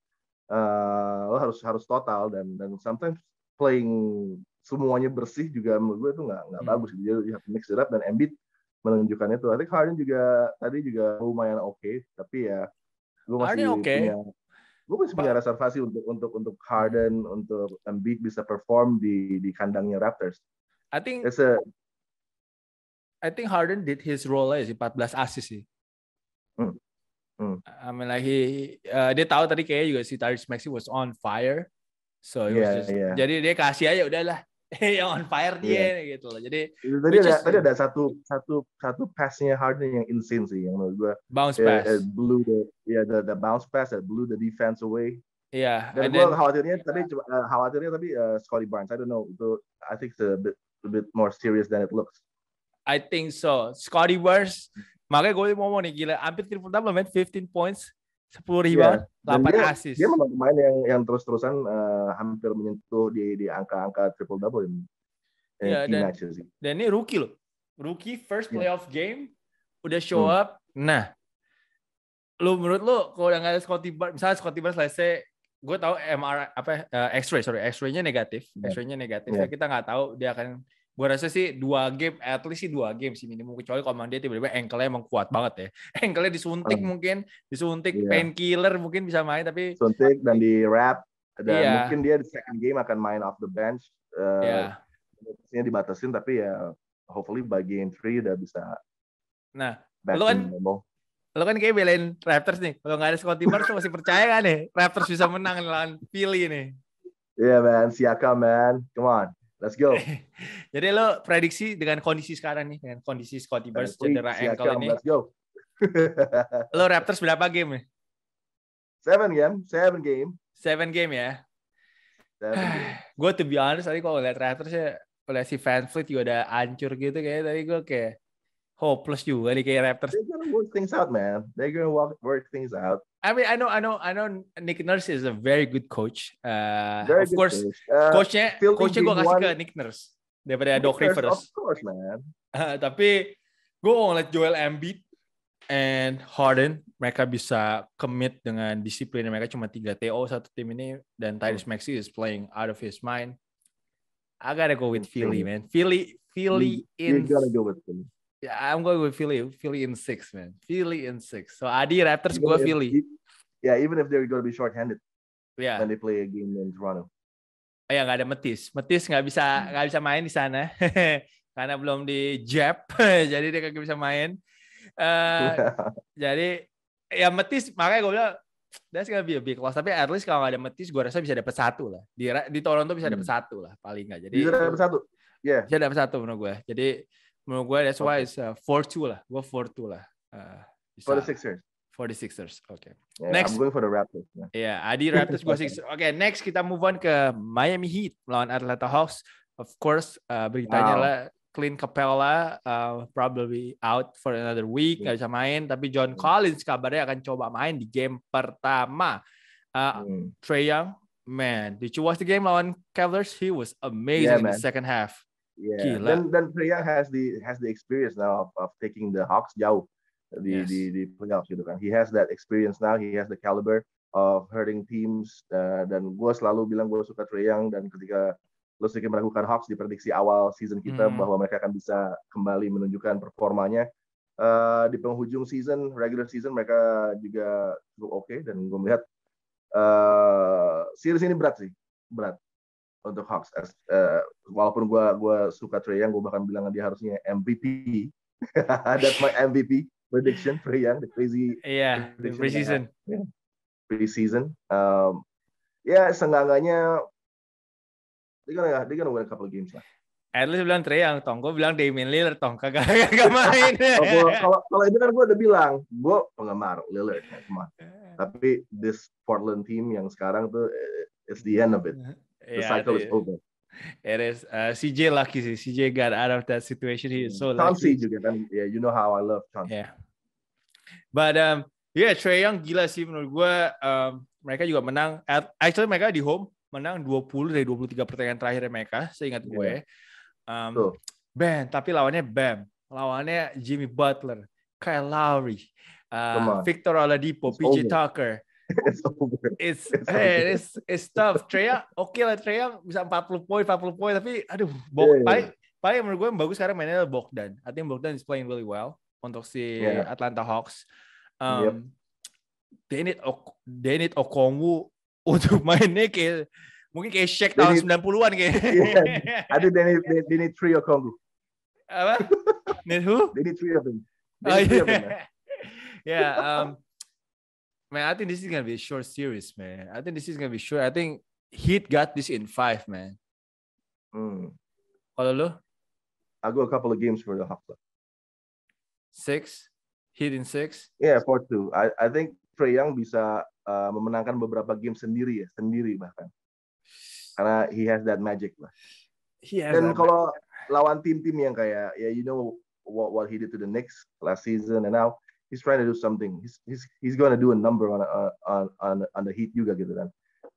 uh, lo harus harus total dan dan sometimes playing semuanya bersih juga menurut gue itu nggak nggak hmm. bagus. Jadi you have to mix it up, dan Embiid menunjukkan itu. I think Harden juga tadi juga lumayan oke, okay, tapi ya gue masih okay. punya gue masih punya reservasi untuk untuk untuk Harden, untuk Embiid bisa perform di di kandangnya Raptors. I think it's a, I think Harden did his role aja sih, fourteen assist sih. Hmm. Hmm. I mean like he, uh, dia tahu tadi kayaknya juga si Tyrese Maxey was on fire, so he yeah, was just, yeah. jadi dia kasih aja udahlah yang on fire dia yeah. gitu loh. Jadi tadi ada, just, tadi ada satu satu satu passnya Harden yang insane sih yang menurut gue. Bounce pass. It, it blew the yeah the, the bounce pass that blew the defense away. Iya. Yeah, dan gue khawatirnya yeah. tadi uh, khawatirnya tapi uh, Scottie Barnes. I don't know. Itu I think it's a bit a bit more serious than it looks. I think so. Scottie Barnes. Makanya gue ngomong nih, gila, hampir triple double, man, fifteen points, ten rebound, yeah. eight assist. Dia memang pemain yang yang terus-terusan uh, hampir menyentuh di di angka-angka triple double ini. Yeah, dan, dan ini rookie loh. Rookie first playoff yeah. game udah show hmm. up. Nah, lu menurut lu kalau udah enggak ada Scottie Barnes, misalnya Scottie Barnes selesai, gue tahu M R I apa uh, X-ray, sorry, X-ray-nya negatif. Yeah. X-ray-nya negatif. Yeah. Kita nggak tahu dia akan. Gue rasa sih dua game, at least sih dua game sih minimum, kecuali kalau dia tiba-tiba ankle-nya emang kuat banget ya. Ankle-nya disuntik oh. mungkin, disuntik yeah. painkiller mungkin bisa main, tapi suntik dan di wrap dan yeah. mungkin dia di second game akan main off the bench. Eh uh, yeah. dibatasin, tapi ya hopefully by game three udah bisa. Nah, lu kan lu kan kayak belain Raptors nih. Kalau enggak ada Scottie Barnes masih percaya kan nih Raptors bisa menang lawan Philly nih. Iya yeah, man, Siakam man. Come on. Let's go. Jadi lo prediksi dengan kondisi sekarang nih, dengan kondisi Scottie Barnes cedera ankle ini. Let's go. Lo Raptors berapa game nih? Seven game, seven game. Seven game ya. Gue to be honest tadi kalau lihat Raptors ya, kalau si VanVleet juga udah hancur gitu kayak tadi gue kayak hopeless juga nih kayak Raptors. They're gonna work things out, man. They're gonna work, work things out. I mean, I know, I know, I know. Nick Nurse is a very good coach. Uh, very of good course, coach. Uh, coachnya, coachnya gue kasih ke Nick Nurse daripada Doc Rivers. Of course, man. Uh, tapi gue ngeliat Joel Embiid and Harden, mereka bisa commit dengan disiplin mereka, cuma three T O satu tim ini, dan Tyrese Maxey is playing out of his mind. I gotta go with Philly, man. Philly, Philly in. You gotta go with Philly. Yeah, I'm going with Philly. Philly in six, man. Philly in six. So Adi Raptors, gue Philly. Yeah, even if they're going to be short-handed. Yeah. When they play a game in Toronto. Oh ya, nggak ada Metis. Metis nggak bisa nggak bisa main di sana karena belum di jab, jadi dia nggak bisa main. Uh, jadi ya Metis, makanya gue bilang that's gonna be a big loss. Tapi at least kalau nggak ada Metis, gue rasa bisa dapat satu lah. Di di Toronto bisa dapat hmm. satu lah paling nggak. Jadi bisa dapat satu. Yeah. Bisa dapat satu menurut gue. Jadi menurut gue that's why it's uh, four two lah. Gue four two lah. Uh, for the Sixers. For the Sixers. Okay. Yeah, next. I'm going for the Raptors. Yeah, yeah Adi Raptors, gue Sixers. Okay, next kita move on ke Miami Heat lawan Atlanta Hawks. Of course, uh, beritanya wow. lah Clint Capella uh, probably out for another week. Gak bisa main. Tapi John Collins kabarnya akan coba main di game pertama. Uh, mm. Trae Young, man. Did you watch the game lawan Cavaliers? He was amazing yeah, in the second half. Yeah, Gila. dan dan Trae Young has the has the experience now of, of taking the Hawks jauh di yes. di di playoffs gitu kan. He has that experience now. He has the caliber of hurting teams. Uh, dan gue selalu bilang gue suka Trae Young, dan ketika lo sedikit meragukan Hawks di prediksi awal season kita hmm. bahwa mereka akan bisa kembali menunjukkan performanya uh, di penghujung season regular season mereka juga cukup oke okay. Dan gue melihat uh, series ini berat sih berat. Untuk Hawks, uh, walaupun gue gue suka Trae Young, gue bahkan bilang dia harusnya M V P. That's my M V P prediction, Trae Young, the crazy. Yeah, the preseason. Yeah, preseason. Um, ya yeah, seenggaknya dia gonna dia gonna win a couple of games lah. At least bilang Trae Young, tong. Gue bilang Damian Lillard, tong. Kagak kagak main. Kalau kalau itu kan gue udah bilang, gue penggemar Lillard, cuma. Tapi this Portland team yang sekarang tuh, it's the end of it. The yeah, cycle is over. It is. Uh, C J lucky sih. C J got out of that situation. He is so lucky. Chauncey juga kan. Yeah, you know how I love Chauncey. Yeah. But um, yeah, Trae Young gila sih menurut gue. Um, mereka juga menang. At, actually mereka di home menang dua puluh dari dua puluh tiga pertandingan terakhir mereka, seingat gue. Yeah. Um, ben, tapi lawannya Bam, lawannya Jimmy Butler, Kyle Lowry, uh, Victor Oladipo, P J Tucker. It's over. It's, it's, hey, it's, it's tough. Trae Young, oke okay lah Trae Young bisa empat puluh poin, empat puluh poin, tapi aduh, yeah. paling, paling menurut gue yang bagus sekarang mainnya adalah Bogdan. I think Bogdan is playing really well untuk si yeah. Atlanta Hawks. Um, yep. They need ok, they need Okongwu untuk mainnya kayak mungkin kayak Shaq tahun sembilan puluhan kayak. Yeah. I think they need they, they need three Okongwu. Apa? Need who? They need three of them. Oh, yeah. Three of them, man. Yeah, um, man, I think this is gonna be a short series, man. I think this is gonna be short. I think Heat got this in five, man. Hmm. Kalau lo? I go a couple of games for the Hawks. Six. Hit in six? Yeah, four two. I I think Trae Young bisa uh, memenangkan beberapa game sendiri ya, sendiri bahkan. Karena he has that magic lah. Dan kalau magic. Lawan tim-tim yang kayak, ya yeah, you know what what he did to the Knicks last season, and now he's trying to do something. He's he's he's going to do a number on a, on on on the Heat juga gitu kan.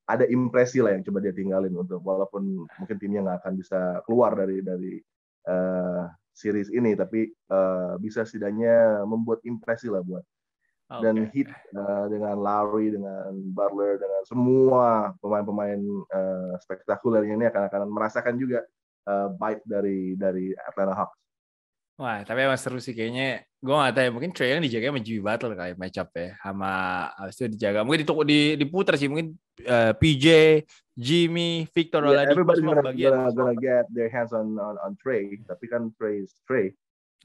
Ada impresi lah yang coba dia tinggalin untuk walaupun mungkin timnya nggak akan bisa keluar dari dari. Uh, series ini, tapi uh, bisa setidaknya membuat impresi lah buat okay. Dan Heat uh, dengan Lowry, dengan Butler, dengan semua pemain-pemain uh, spektakulernya ini akan akan merasakan juga uh, vibe dari dari Atlanta Hawks. Wah, tapi emang seru sih kayaknya. Gue nggak tahu ya, mungkin Trae Young dijaga sama Jimmy Butler kayak match up ya, sama abis itu dijaga mungkin di di diputar sih mungkin uh, P J, Jimmy, Victor Oladipo. Yeah, everybody gonna, bagian gonna, gonna get their hands on on, on Trae, tapi kan Trae is Trae.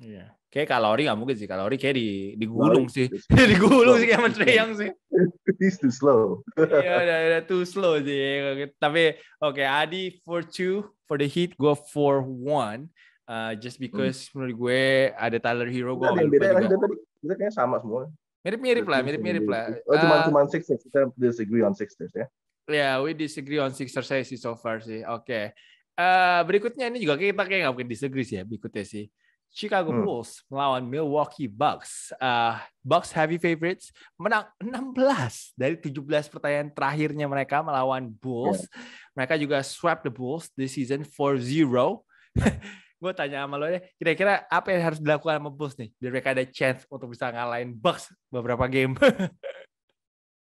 Iya. Yeah. Kayak kalori nggak mungkin sih, kalori kayak di digulung sih, digulung sih kayak sama Trae Young sih. He's too slow. Iya, udah, udah too slow sih. Tapi oke, okay, Adi four two for the Heat, gue four one. Uh, just because hmm. menurut gue ada Tyler Hero gue nah, beda juga. Kita kayaknya sama semua. Mirip-mirip lah, mirip-mirip lah. Oh, cuma cuma Sixers, kita disagree on Sixers ya. Yeah, we disagree on Sixers sih so far sih. Oke. Okay. Uh, berikutnya ini juga kita kayak nggak mungkin disagree sih ya. Berikutnya sih Chicago hmm. Bulls melawan Milwaukee Bucks. Uh, Bucks heavy favorites menang enam belas dari tujuh belas pertandingan terakhirnya mereka melawan Bulls. Yeah. Mereka juga swept the Bulls this season four zero. Gue tanya sama lo deh, kira-kira apa yang harus dilakukan sama Bulls nih biar mereka ada chance untuk bisa ngalahin Bucks beberapa game?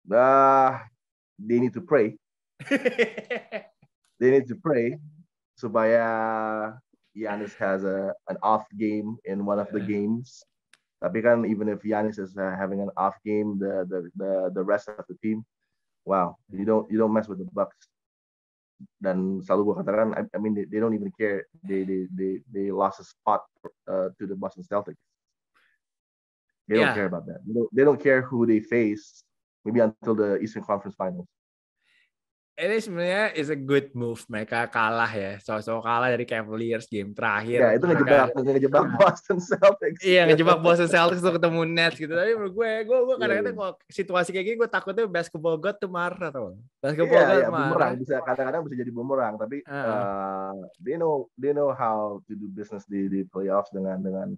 Nah, they need to pray. They need to pray supaya Giannis has a an off game in one of the games. Tapi kan even if Giannis is having an off game, the the the the rest of the team, wow, you don't you don't mess with the Bucks. Dan selalu gue katakan, I, I mean they, they don't even care, they they they they lost a spot uh, to the Boston Celtics. They yeah. don't care about that. They don't, they don't care who they face. Maybe until the Eastern Conference Finals. Ini sebenarnya is a good move. Mereka kalah ya, so-so kalah dari Cavaliers game terakhir. Ya, yeah, itu ngejebak, ngejebak Boston Celtics. Iya, ngejebak Boston Celtics untuk ketemu Nets gitu. Tapi menurut gue, gue, gue kadang-kadang yeah, kalau situasi kayak gini, gue takutnya basketball god tuh marah tau. Basketball yeah, god yeah, marah. Bumerang, bisa kadang-kadang bisa jadi bumerang. Tapi uh. Uh, they know, they know how to do business di, di playoffs dengan dengan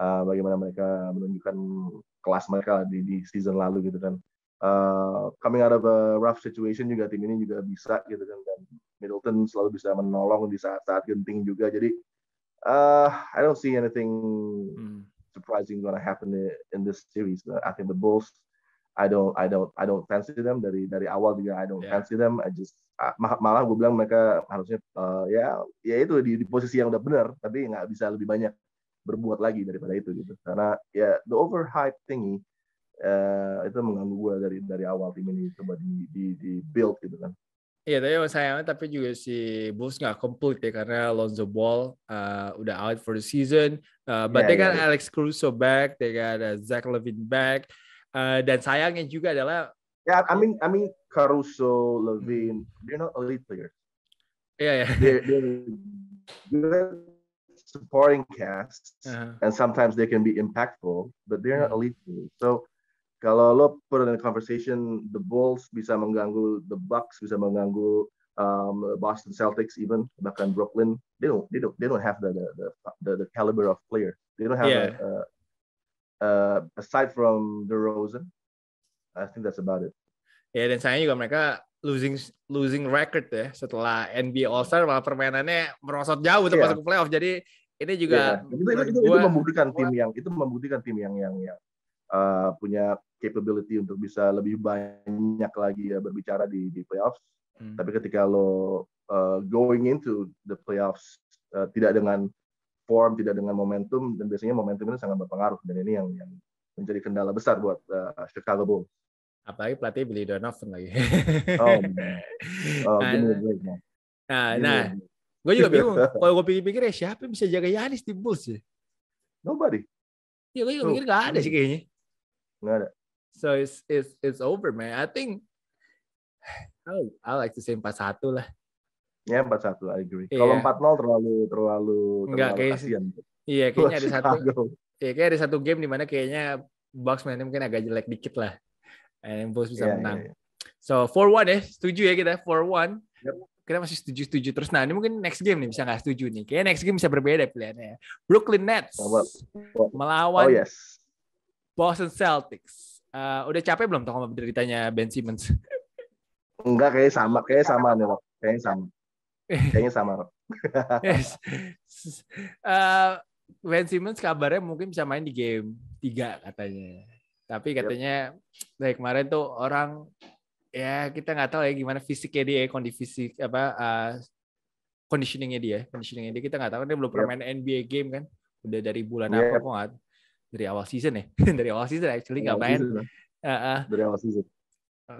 uh, bagaimana mereka menunjukkan kelas mereka di, di season lalu gitu kan. Uh, coming out of a rough situation juga tim ini juga bisa gitu kan, dan Middleton selalu bisa menolong di saat-saat genting juga, jadi uh, I don't see anything hmm. surprising gonna happen in this series. I think the Bulls, I don't I don't I don't fancy them dari dari awal juga. I don't yeah. fancy them. I just malah gue bilang mereka harusnya uh, ya ya itu di, di posisi yang udah benar, tapi nggak bisa lebih banyak berbuat lagi daripada itu gitu, karena ya yeah, the overhype thingy Uh, itu mengganggu gue dari dari awal tim ini coba di di, di build gitu kan. Iya, tapi sayangnya tapi juga si Bulls nggak complete ya, karena Lonzo Ball uh, udah out for the season, uh, but yeah, they got yeah, Alex Caruso back, they got uh, Zach LaVine back, uh, dan sayangnya juga adalah ya, yeah, I mean I mean Caruso, LaVine, they're not elite players. Iya yeah, ya. Yeah. They're, they're supporting cast, uh-huh. and sometimes they can be impactful, but they're not elite players. So kalau lo put in a conversation, the Bulls bisa mengganggu the Bucks, bisa mengganggu um, Boston Celtics, even bahkan Brooklyn. They don't, they don't, they don't have the the the, the caliber of player. They don't have yeah. a, uh, aside from DeRozan, I think that's about it. Ya yeah, dan sayangnya juga mereka losing losing record ya setelah N B A All Star, malah permainannya merosot jauh untuk yeah. masuk ke playoff. Jadi ini juga yeah. itu, itu, itu membuktikan tim yang itu membuktikan tim yang yang, yang uh, punya capability untuk bisa lebih banyak lagi ya berbicara di di playoffs. Hmm. Tapi ketika lo uh, going into the playoffs uh, tidak dengan form, tidak dengan momentum, dan biasanya momentum itu sangat berpengaruh, dan ini yang, yang menjadi kendala besar buat uh, Chicago Bulls. Apalagi pelatih Billy Donovan lagi. Oh, oh gini, gini, gini. Nah, gini, nah, gini. Gue juga bingung. Kalau gue pikir-pikir ya siapa yang bisa jaga Giannis di Bulls ya? Nobody. Iya, gue juga mikir nggak ada sih kayaknya. Nggak ada. So it's it's it's over, man. I think I I like to say empat satu lah. Ya empat satu, I agree. Yeah. Kalau empat nol terlalu terlalu nggak kasihan. Iya, kayaknya ada satu. Iya, kayak ada satu game di mana kayaknya Bucks mainnya mungkin agak jelek dikit lah. And Bulls bisa yeah, menang. Yeah, yeah. So four one ya, setuju ya kita four one. Yep. Kita masih setuju-setuju terus. Nah, ini mungkin next game nih bisa nggak setuju nih. Kayaknya next game bisa berbeda pilihannya. Brooklyn Nets oh, oh. melawan oh, yes. Boston Celtics. Uh, udah capek belum tau sama deritanya Ben Simmons? Enggak, kayaknya sama, kayaknya sama nih, Rob. Kayaknya sama. Kayaknya sama, Rob. Yes. uh, Ben Simmons kabarnya mungkin bisa main di game tiga katanya. Tapi katanya yep. dari kemarin tuh orang ya kita nggak tahu ya gimana fisiknya dia, kondisi fisik apa uh, conditioningnya dia, conditioningnya dia kita nggak tahu, dia belum pernah yep. main N B A game kan, udah dari bulan yep. apa kok nggak, dari awal season ya, dari awal season actually nggak main, uh, uh. dari awal season.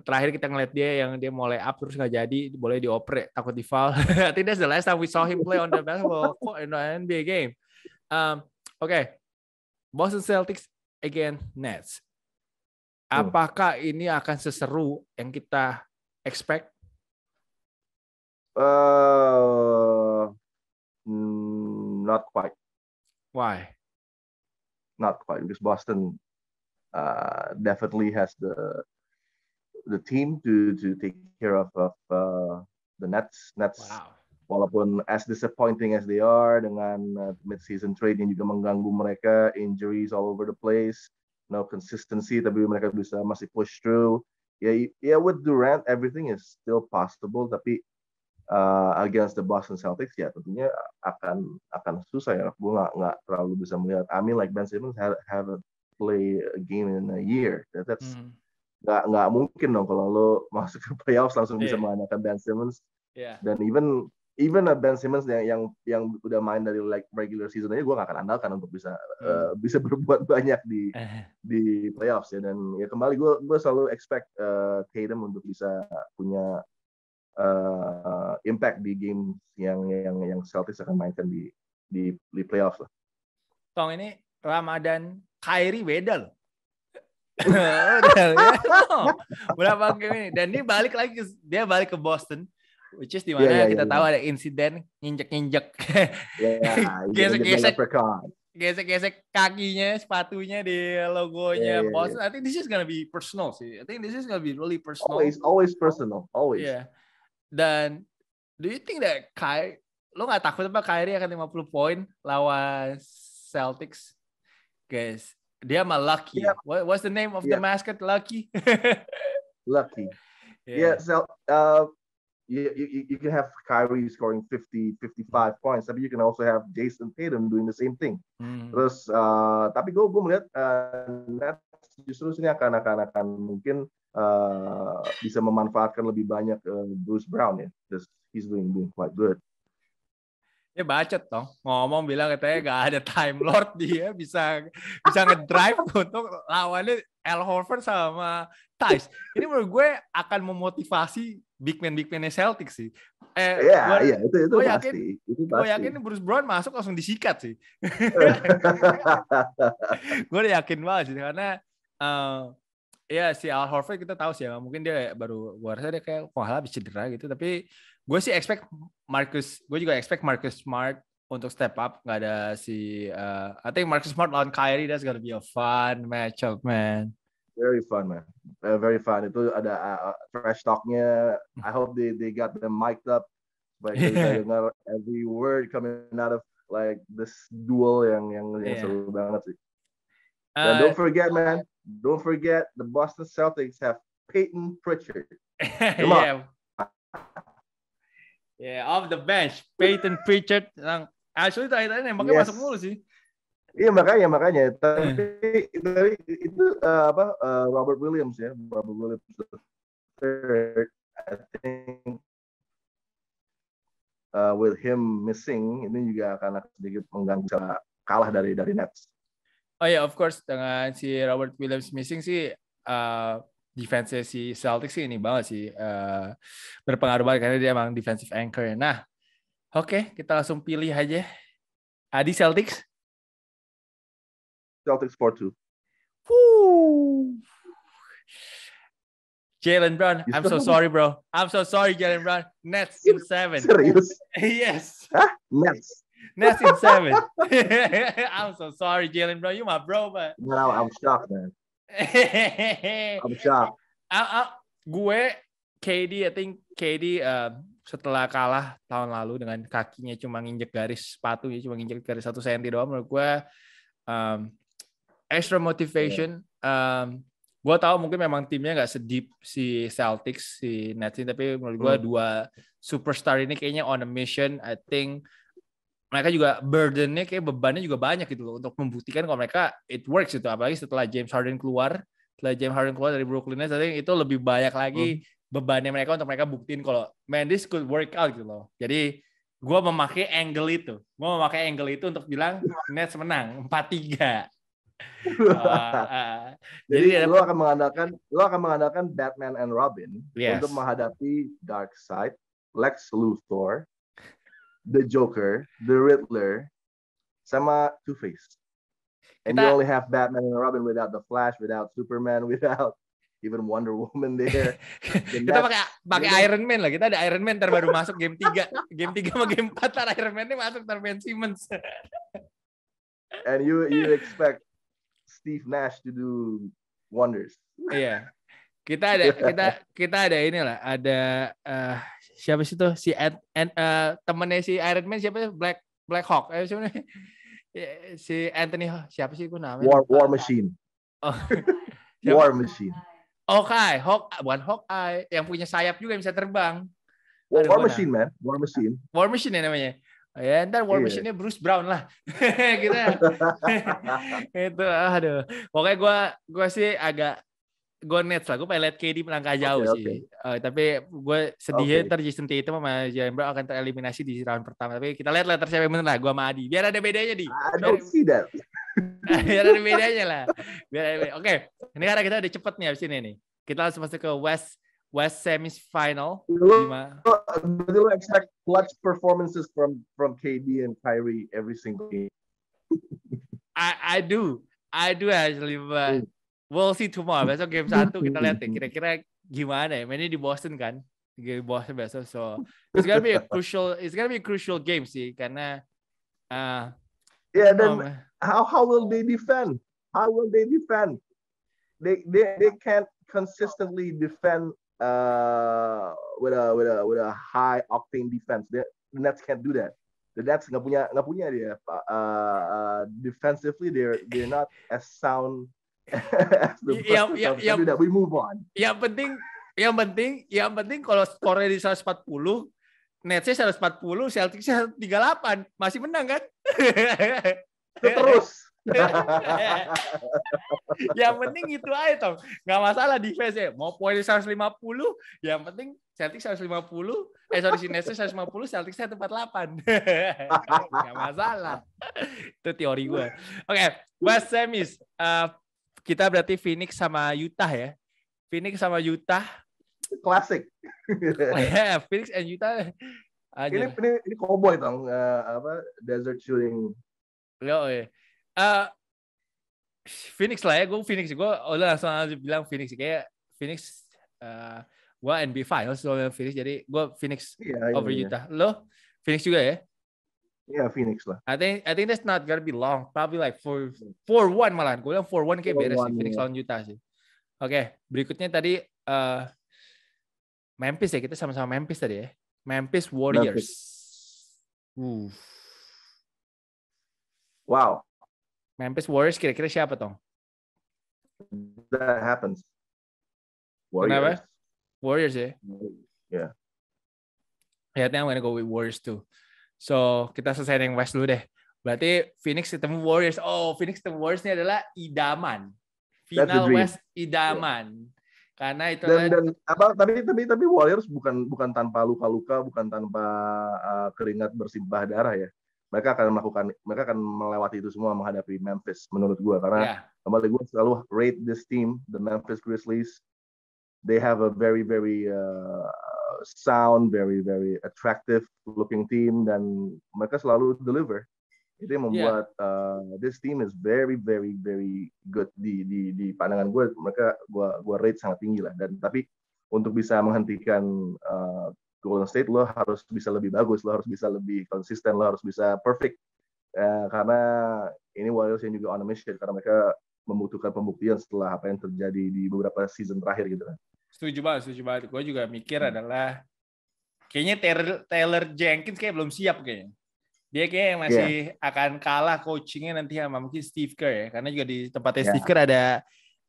Terakhir kita ngeliat dia yang dia mau lay up terus nggak jadi, boleh dioper, takut di foul. I think that's the last time we saw him play on the basketball in an N B A game. Um, Oke, okay. Boston Celtics again Nets. Apakah ini akan seseru yang kita expect? Uh, not quite. Why? Not quite because Boston uh, definitely has the the team to to take care of of uh, the Nets. Nets. Wow. Walaupun as disappointing as they are dengan uh, mid-season trade yang juga mengganggu mereka, injuries all over the place. No consistency, tapi mereka bisa masih push through. Ya, yeah, yeah, with Durant, everything is still possible. Tapi uh, against the Boston Celtics, ya yeah, tentunya akan akan susah ya. Gue nggak nggak terlalu bisa melihat. I mean, like Ben Simmons have, haven't played a game in a year. That, that's nggak mm. nggak mungkin dong kalau lo masuk ke playoffs langsung yeah. bisa mengandalkan Ben Simmons. Yeah. Dan even even Ben Simmons yang yang yang udah main dari like regular season aja gue gak akan andalkan untuk bisa hmm. uh, bisa berbuat banyak di uh. di playoffs ya, dan ya kembali gue gue selalu expect uh, Tatum untuk bisa punya uh, impact di game yang yang yang Celtics akan mainkan di di, di playoffs lah. Tong ini Ramadan Kyrie beda loh. Berapa game ini dan dia balik lagi dia balik ke Boston. Which is dimana yeah, yeah, kita yeah, tahu yeah. ada insiden nginjek-nginjek, yeah, gesek-gesek, gesek-gesek kakinya, sepatunya di logonya. Yeah, yeah, Boston. Yeah. I think this is gonna be personal sih. I think this is gonna be really personal. Always, always personal, always. Yeah. Dan do you think that Kyrie, lo nggak takut apa Kyrie akan lima puluh poin lawan Celtics, guys? Dia mah Lucky. Yeah. What, what's the name of yeah. the mascot? Lucky. Lucky. Yeah. yeah so, uh, You, you you can have Kyrie scoring fifty, fifty-five points, tapi you can also have Jason Tatum doing the same thing. Hmm. Terus, uh, tapi gue gue melihat uh, Nets justru sini akan akan akan mungkin uh, bisa memanfaatkan lebih banyak uh, Bruce Brown ya, because he's doing doing quite good. Dia bacot dong, ngomong bilang katanya gak ada Time Lord dia bisa bisa ngedrive untuk lawannya Al Horford sama Tice. Ini menurut gue akan memotivasi big man big mannya Celtics sih. Eh, yeah, gue, yeah, itu, itu gue yakin, itu gue yakin Bruce Brown masuk langsung disikat sih. Gue yakin banget sih karena uh, ya si Al Horford kita tahu sih ya, mungkin dia baru gue rasa dia kayak kok habis cedera gitu, tapi gue sih expect Marcus, gue juga expect Marcus Smart untuk step up. Gak ada si, uh, I think Marcus Smart lawan Kyrie, that's gonna be a fun matchup, man. Very fun, man. Uh, very fun. Itu ada uh, trash talknya. I hope they they got them mic'd up. But yeah. dengar every word coming out of like this duel yang yang, yeah. yang seru banget sih. Uh, And don't forget, man. Don't forget the Boston Celtics have Peyton Pritchard. Come yeah. on. Yeah, off the bench. Peyton Pritchard. Lang. Actually, tanya-tanya nembaknya yes. masuk mulu sih. Iya, makanya, makanya. Tapi, hmm. tapi itu uh, apa uh, Robert Williams ya. Robert Williams the third, I think. Uh, with him missing, ini juga akan sedikit mengganggu cara kalah dari dari Nets. Oh ya, yeah, of course dengan si Robert Williams missing sih, uh, defense si Celtics sih ini banget sih uh, berpengaruh banget karena dia emang defensive anchor. Nah, oke okay, kita langsung pilih aja. Adi Celtics. Celtics four two. Jalen Brown, I'm so sorry, bro. I'm so sorry, Jalen Brown. Nets in seven. Serius? Yes. Huh? Nets. Nets in seven. I'm so sorry, Jalen Brown. You my bro, but. No, I'm shocked, man. I'm shocked. Uh, uh, gue, K D, I think K D uh, setelah kalah tahun lalu dengan kakinya cuma nginjek garis sepatunya cuma nginjek garis satu senti doang. Menurut gue, um, extra motivation. Yeah. Um, Gue tahu mungkin memang timnya nggak sedip si Celtics, si Nets, tapi menurut gue hmm. dua superstar ini kayaknya on a mission. I think mereka juga burdennya kayak bebannya juga banyak gitu loh untuk membuktikan kalau mereka it works itu. Apalagi setelah James Harden keluar, setelah James Harden keluar dari Brooklyn Nets, I think itu lebih banyak lagi hmm. bebannya mereka untuk mereka buktiin kalau man this could work out gitu loh. Jadi gue memakai angle itu, gue memakai angle itu untuk bilang Nets menang empat tiga. uh, uh, jadi, jadi lo akan mengandalkan lo akan mengandalkan Batman and Robin yes. untuk menghadapi Darkseid, Lex Luthor, The Joker, The Riddler, sama Two-Face. And kita, you only have Batman and Robin without the Flash, without Superman, without even Wonder Woman there. Kita pakai pakai Iron Man lah. Kita ada Iron Man ntar baru masuk game tiga. Game tiga sama game empat ntar Iron Man ini masuk ntar Ben Simmons. And you you expect Steve Nash to do wonders. Iya. Kita ada kita kita ada inilah, ada uh, siapa sih tuh si Ed, Ed, uh, temennya si Iron Man siapa sih? Black Black Hawk. Eh siapa nih? Si Anthony siapa sih gua namanya? War War Machine. Oh. War Machine. Oke, okay, Hawk bukan Hawkeye yang punya sayap juga yang bisa terbang. War, War Machine man, War Machine. War Machine ya namanya. Ya, ntar War Machine-nya yeah. Bruce Brown lah. Kita itu aduh. Pokoknya gue gue sih agak gue Nets lah. Gue pengen lihat K D melangkah jauh okay, sih. Okay. Uh, tapi gue sedihnya okay. ntar Jason Tatum sama Jalen Brown akan tereliminasi di round pertama. Tapi kita lihat lah ntar siapa yang bener lah. Gue sama Adi. Biar ada bedanya di. I don't see that. Biar ada bedanya lah. Biar ada bedanya. Oke, okay. Ini karena kita udah cepet nih abis ini nih. Kita langsung masuk ke West. West semifinal. Do you expect clutch performances from from K D and Kyrie every single game? I I do, I do actually, but we'll see tomorrow. Besok game satu kita lihat deh. Kira-kira gimana ya? Mainnya di Boston kan? Di Boston besok, so it's gonna be a crucial. It's gonna be a crucial game sih, karena. Uh, yeah, then um, how how will they defend? How will they defend? They they they can't consistently defend. Uh, with a with a with a high octane defense, the Nets can't do that. The Nets nggak punya nggak punya dia. Uh, uh, defensively, they're they're not as sound as the yeah, yeah, yeah. that. We move on. Yang penting, yang penting, yang penting kalau skornya di seratus empat puluh, Netsnya seratus empat puluh, Celticsnya seratus tiga puluh delapan, masih menang kan? Terus. Yang penting itu aja Tom, nggak masalah defense ya. Mau poin seratus lima puluh, yang penting Celtics seratus lima puluh, eh sorry Nets seratus lima puluh, Celtics seratus empat puluh delapan. Nggak masalah. Itu teori gue. Oke, okay, West Semis. Uh, kita berarti Phoenix sama Utah ya. Phoenix sama Utah. Classic. Yeah, Phoenix and Utah. Ini ini, ini cowboy Tom, uh, apa desert shooting. Yo, ya. Uh, Phoenix lah ya, gue Phoenix, gue udah langsung aja bilang Phoenix kayak Phoenix, uh, gue N B A Finals soalnya Phoenix, jadi gue Phoenix yeah, over yeah, Utah. Yeah. Lo Phoenix juga ya? Iya yeah, Phoenix lah. I think I think that's not gonna be long, probably like four four one malahan. Gue bilang four one kayak beres sih Phoenix yeah. lawan Utah sih. Oke, okay, berikutnya tadi uh, Memphis ya, kita sama-sama Memphis tadi ya. Memphis Warriors. Memphis. Wow. Memphis Warriors kira-kira siapa Tong? That happens. Warriors. Kenapa? Warriors ya. Yeah. Kayaknya I'm gonna go with Warriors too. So kita selesai yang West dulu deh. Berarti Phoenix ketemu Warriors. Oh, Phoenix ketemu Warriors ini adalah idaman. Final West idaman. Yeah. Karena itu dan, dan apa tapi tapi tapi Warriors bukan bukan tanpa luka-luka, bukan tanpa uh, keringat bersimbah darah ya. Mereka akan melakukan mereka akan melewati itu semua menghadapi Memphis menurut gue, karena kembali yeah. gue selalu rate this team, the Memphis Grizzlies. They have a very very uh, sound, very very attractive looking team dan mereka selalu deliver. Itu yang membuat yeah. uh, this team is very very very good di di di pandangan gue. Mereka gue gue rate sangat tinggi lah, dan tapi untuk bisa menghentikan uh, Golden State lo harus bisa lebih bagus, lo harus bisa lebih konsisten, lo harus bisa perfect uh, karena ini Warriors yang juga on a mission, karena mereka membutuhkan pembuktian setelah apa yang terjadi di beberapa season terakhir gitu kan. Setuju banget, setuju banget. Gue juga mikir hmm. adalah kayaknya Taylor, Taylor Jenkins kayak belum siap kayaknya. Dia kayaknya masih yeah. akan kalah coachingnya nanti sama mungkin Steve Kerr ya, karena juga di tempatnya yeah. Steve Kerr ada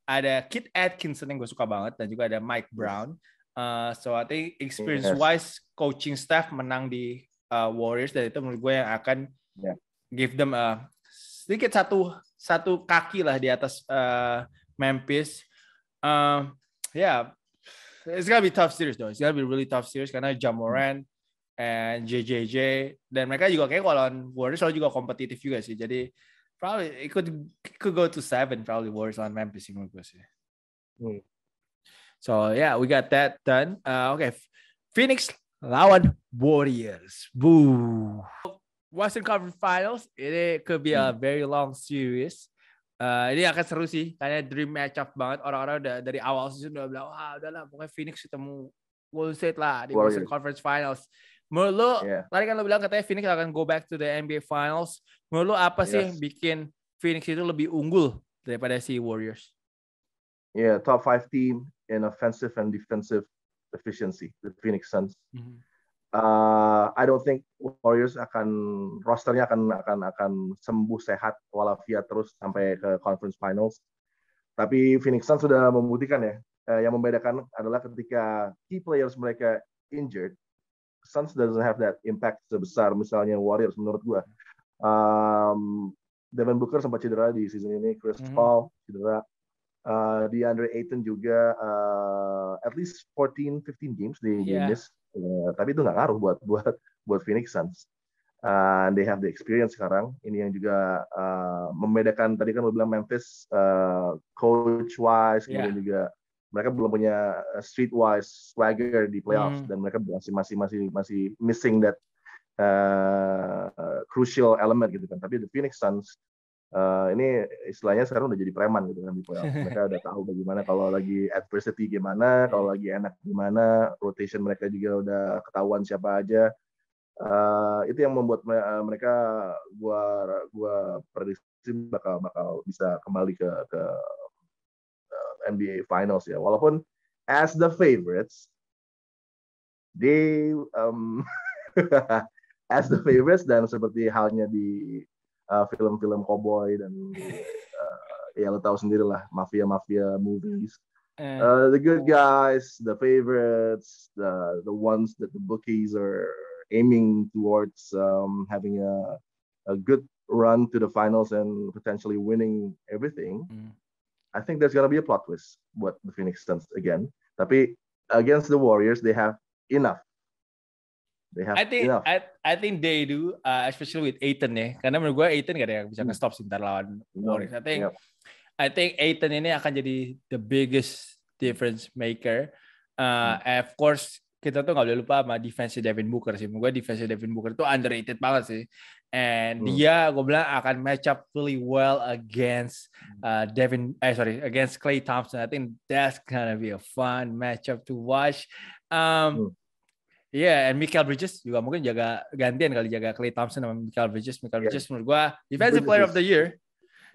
ada Kit Atkinson yang gue suka banget dan juga ada Mike Brown. Uh, so I think experience yes. wise coaching staff menang di uh, Warriors, dan itu menurut gue yang akan yeah. give them a sedikit satu satu kaki lah di atas uh, Memphis. Uh, yeah, it's gonna be tough series though. It's gonna be really tough series karena Ja Morant mm-hmm. and J J J, dan mereka juga kayak kalau Warriors selalu juga kompetitif juga sih, jadi probably it could it could go to seven probably Warriors on Memphis menurut gue sih. Hmm. So yeah, we got that done. Uh, okay, Phoenix lawan Warriors. Boo. Western Conference Finals. Ini could be a very long series. Uh, ini akan seru sih, karena dream matchup banget. Orang-orang udah dari awal season udah bilang, wah udahlah pokoknya Phoenix ketemu Golden State lah di Western Conference Finals. Menurut lo, yeah. tadi kan lo bilang katanya Phoenix akan go back to the N B A Finals. Menurut lo apa yes. sih yang bikin Phoenix itu lebih unggul daripada si Warriors? Yeah, top five team in offensive and defensive efficiency, the Phoenix Suns. Mm-hmm. Uh, I don't think Warriors akan rosternya akan akan akan sembuh sehat walafiat terus sampai ke Conference Finals. Tapi Phoenix Suns sudah membuktikan ya. Uh, yang membedakan adalah ketika key players mereka injured, Suns doesn't have that impact sebesar misalnya Warriors menurut gue. Um, Devin Booker sempat cedera di season ini, Chris mm-hmm. Paul cedera, uh, DeAndre Ayton juga uh, at least fourteen to fifteen games di yeah. games, uh, tapi itu nggak ngaruh buat buat buat Phoenix Suns. Uh, they have the experience sekarang. Ini yang juga uh, membedakan tadi kan lo bilang Memphis uh, coach wise, yeah. kemudian juga mereka belum punya streetwise swagger di playoffs hmm. dan mereka masih masih masih masih missing that uh, uh, crucial element gitu kan. Tapi the Phoenix Suns uh, ini istilahnya sekarang udah jadi preman gitu kan di playoffs. Mereka udah tahu bagaimana kalau lagi adversity gimana, kalau lagi enak gimana, rotation mereka juga udah ketahuan siapa aja. Uh, itu yang membuat mereka gua gua prediksi bakal bakal bisa kembali ke ke N B A Finals ya, walaupun as the favorites, they um, as the favorites dan seperti halnya di uh, film-film cowboy dan uh, ya lo tahu sendiri lah mafia-mafia movies, uh, the good guys, the favorites, the the ones that the bookies are aiming towards um, having a a good run to the finals and potentially winning everything. Mm. I think there's gonna be a plot twist buat the Phoenix Suns again. Tapi against the Warriors, they have enough. They have I think, enough. I, I think they do, uh, especially with Ayton ya. Karena menurut gue Ayton gak ada yang bisa nge-stop sebentar lawan Warriors. I think, yep. I think Ayton ini akan jadi the biggest difference maker. Uh, hmm. Of course, kita tuh gak boleh lupa sama defense Devin Booker sih. Menurut gue defense Devin Booker tuh underrated banget sih. And hmm. dia, gue bilang akan match up really well against uh, Devin, eh sorry, against Clay Thompson. I think that's gonna be a fun matchup to watch. Um, hmm. Yeah, and Mikal Bridges juga mungkin jaga gantian kali jaga Clay Thompson sama Mikal Bridges. Mikal yeah. Bridges menurut gue defensive player of the year.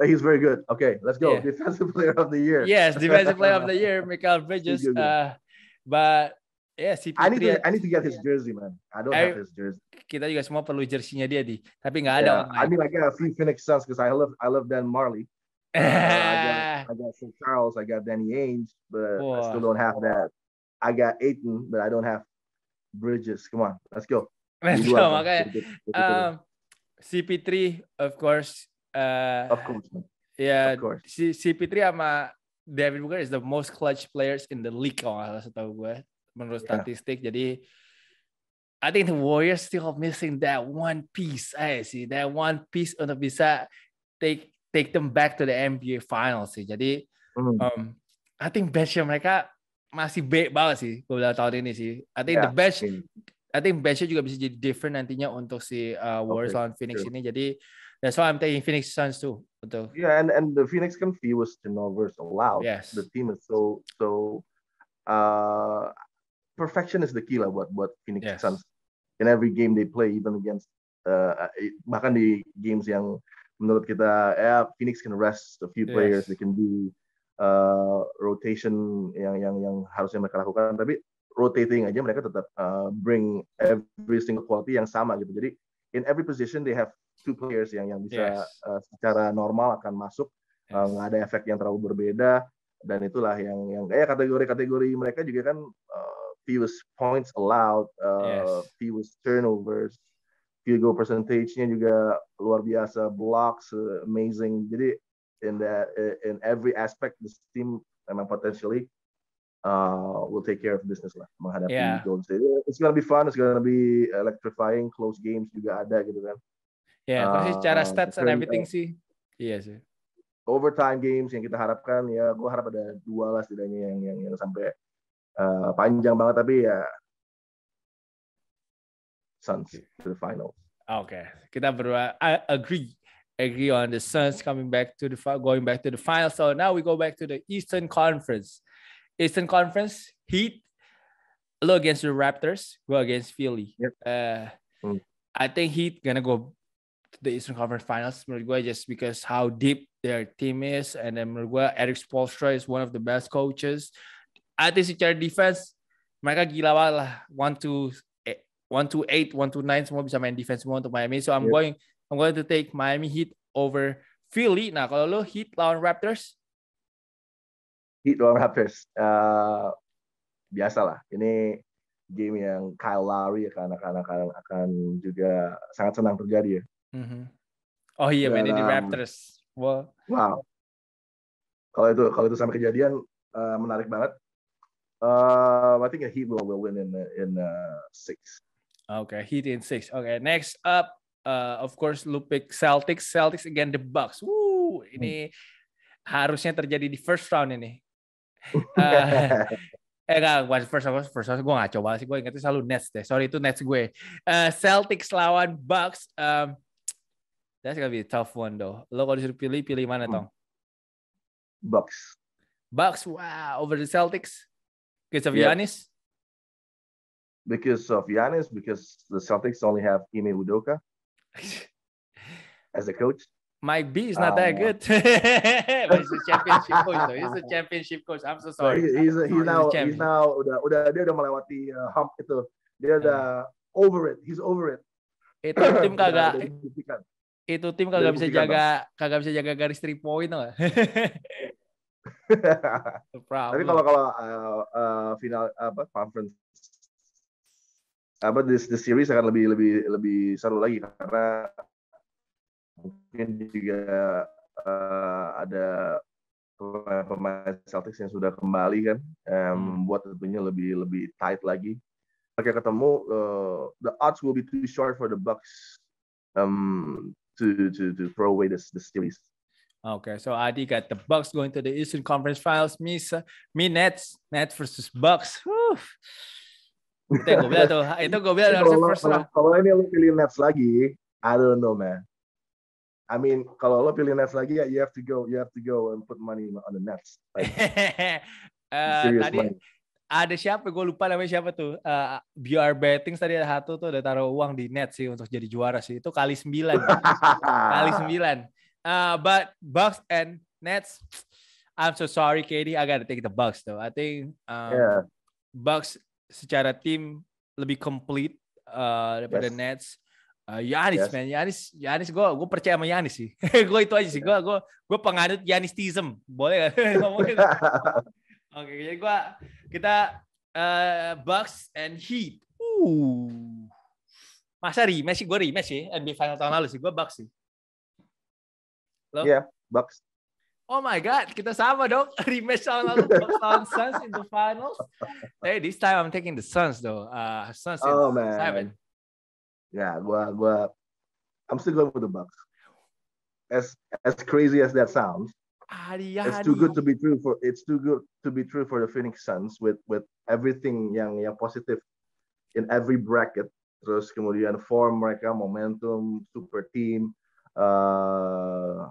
He's very good. Okay, let's go. Yeah. Defensive player of the year. Yes, defensive player of the year, Mikal Bridges. Uh, but yeah, C P three. I need to, I need to get his jersey, man. I don't I, have his jersey. Kita juga semua perlu jersinya dia di, tapi nggak ada. Yeah, I mean, I got a few Phoenix Suns because I love I love Dan Marley. uh, I got, I got Saint Charles, I got Danny Ainge, but Boy. I still don't have that. I got Ayton, but I don't have Bridges. Come on, let's go. Let's go, makanya. Um, C P three, of course. Uh, of course. Man. Yeah, of course. C P three sama Devin Booker is the most clutch players in the league, kalau nggak salah setahu gue, menurut yeah. statistik. Jadi, I think the Warriors still missing that one piece. Eh, sih, that one piece untuk bisa take take them back to the N B A Finals sih. Jadi, mm. um, I think bench mereka masih baik banget sih gue bilang tahun ini sih. I think yeah. the bench, I think benchnya juga bisa jadi different nantinya untuk si uh, Warriors okay, lawan Phoenix true. Ini. Jadi that's why I'm taking Phoenix Suns too. Betul. Yeah, and and the Phoenix can fewest turnovers allowed. Yes. The team is so so uh, perfection is the key lah buat buat Phoenix yes. Suns. In every game they play, even against uh, bahkan di games yang menurut kita ya Phoenix can rest a few players, yes. they can do Uh, rotation yang yang yang harusnya mereka lakukan, tapi rotating aja mereka tetap uh, bring every single quality yang sama gitu. Jadi in every position they have two players yang yang bisa yes. uh, secara normal akan masuk, yes. uh, nggak ada efek yang terlalu berbeda, dan itulah yang yang kayak eh, kategori-kategori mereka juga kan uh, fewest points allowed, uh, yes. fewest turnovers, field goal percentage-nya juga luar biasa, blocks uh, amazing. Jadi in that in every aspect this team memang potentially uh, will take care of business lah menghadapi yeah. Golden State. It's gonna be fun, it's gonna be electrifying, close games juga ada gitu kan. Ya, yeah, pasti uh, secara stats and everything uh, sih. Iya sih. Overtime games yang kita harapkan ya, gue harap ada dua lah setidaknya yang yang, yang sampai uh, panjang banget, tapi ya Suns to the finals. Oke, okay. Kita berdua I agree. Agree on the Suns coming back to the going back to the final. So now we go back to the Eastern Conference. Eastern Conference Heat, low against the Raptors, go against Philly. Yep. Uh, mm. I think Heat gonna go to the Eastern Conference Finals. Menurut gue just because how deep their team is, and then menurut gue Eric Spoelstra is one of the best coaches. I think secara defense mereka gila banget lah. One to eight, one to eight, one to nine semua bisa main defense semua untuk Miami. So I'm yep. going. I'm going to take Miami Heat over Philly. Nah, kalau lo Heat lawan Raptors? Heat lawan Raptors. Uh, biasalah. Ini game yang Kyle Lowry akan, akan, akan, akan juga sangat senang terjadi ya. Mm-hmm. Oh iya, mainnya di Raptors. Wow. Wow. Kalau itu kalau itu sampai kejadian, uh, menarik banget. Uh, I think Heat will, will win in in uh, six. Okay, Heat in six. Okay, next up. Uh, of course, lu pick Celtics, Celtics against the Bucks. Woo, ini hmm. harusnya terjadi di first round ini. Uh, eh enggak, first round, first round gue nggak coba sih, gue ingetnya selalu Nets deh. Sorry, itu Nets gue. Uh, Celtics lawan Bucks. Um, that's gonna be a tough one though. Lo kalau disuruh pilih, pilih mana Tong? Bucks. Bucks, wow, over the Celtics. Because of yeah. Giannis. Because of Giannis, because the Celtics only have Ime Udoka. As a coach, Mike B is not um, that good. But he's a championship coach. Though. He's a championship coach. I'm so sorry. So he's, he's, he's now he's now udah udah dia udah melewati uh, hump itu. Dia udah yeah. over it. He's over it. Itu tim kagak. itu tim kagak bisa jaga kagak bisa jaga garis three point loh. Tapi kalau kalau uh, uh, final apa conference. Apa this, this series akan lebih lebih lebih seru lagi karena mungkin juga uh, ada pemain Celtics yang sudah kembali kan membuat um, tentunya lebih lebih tight lagi. Oke ketemu uh, the odds will be too short for the Bucks um, to to to throw away this this series. Okay, so Adi got the Bucks going to the Eastern Conference Finals. Me, me Nets, Nets versus Bucks. Woo. Itu gue bilang tuh, itu gue bilang harusnya first round. Kalau ini lo pilih Nets lagi, I don't know man. I mean, kalau lo pilih Nets lagi, you have to go, you have to go and put money on the Nets. Like, uh, tadi money. Ada siapa? Gue lupa namanya siapa tuh. Uh, B R Betting tadi ada satu tuh udah taruh uang di Nets sih untuk jadi juara sih. Itu kali sembilan, kali sembilan. Uh, but Bucks and Nets, I'm so sorry, K D. I gotta take the Bucks though. I think um, yeah. Bucks secara tim lebih complete uh, daripada yes. Nets. Uh, Giannis yes. man, Giannis, Giannis gue gue percaya sama Giannis sih. Gue itu aja sih, gue gue gue penganut Giannistism, boleh nggak? Ngomongin. Oke, jadi gue kita uh, Bucks and Heat. Uh, masa rematch sih, gue rematch sih N B A Final tahun lalu sih, gue Bucks sih. Iya, yeah, Bucks. Oh my God, kita sama dong, rematch tahun lalu Bucks lawan Suns in the finals. Hey, this time I'm taking the Suns though. Uh, Suns in oh, the seven. Ya, yeah, gua gua I'm still going with the Bucks. As as crazy as that sounds, adi, adi. It's too good to be true for it's too good to be true for the Phoenix Suns with with everything yang yang positif in every bracket. Terus kemudian form mereka, momentum, super team, uh,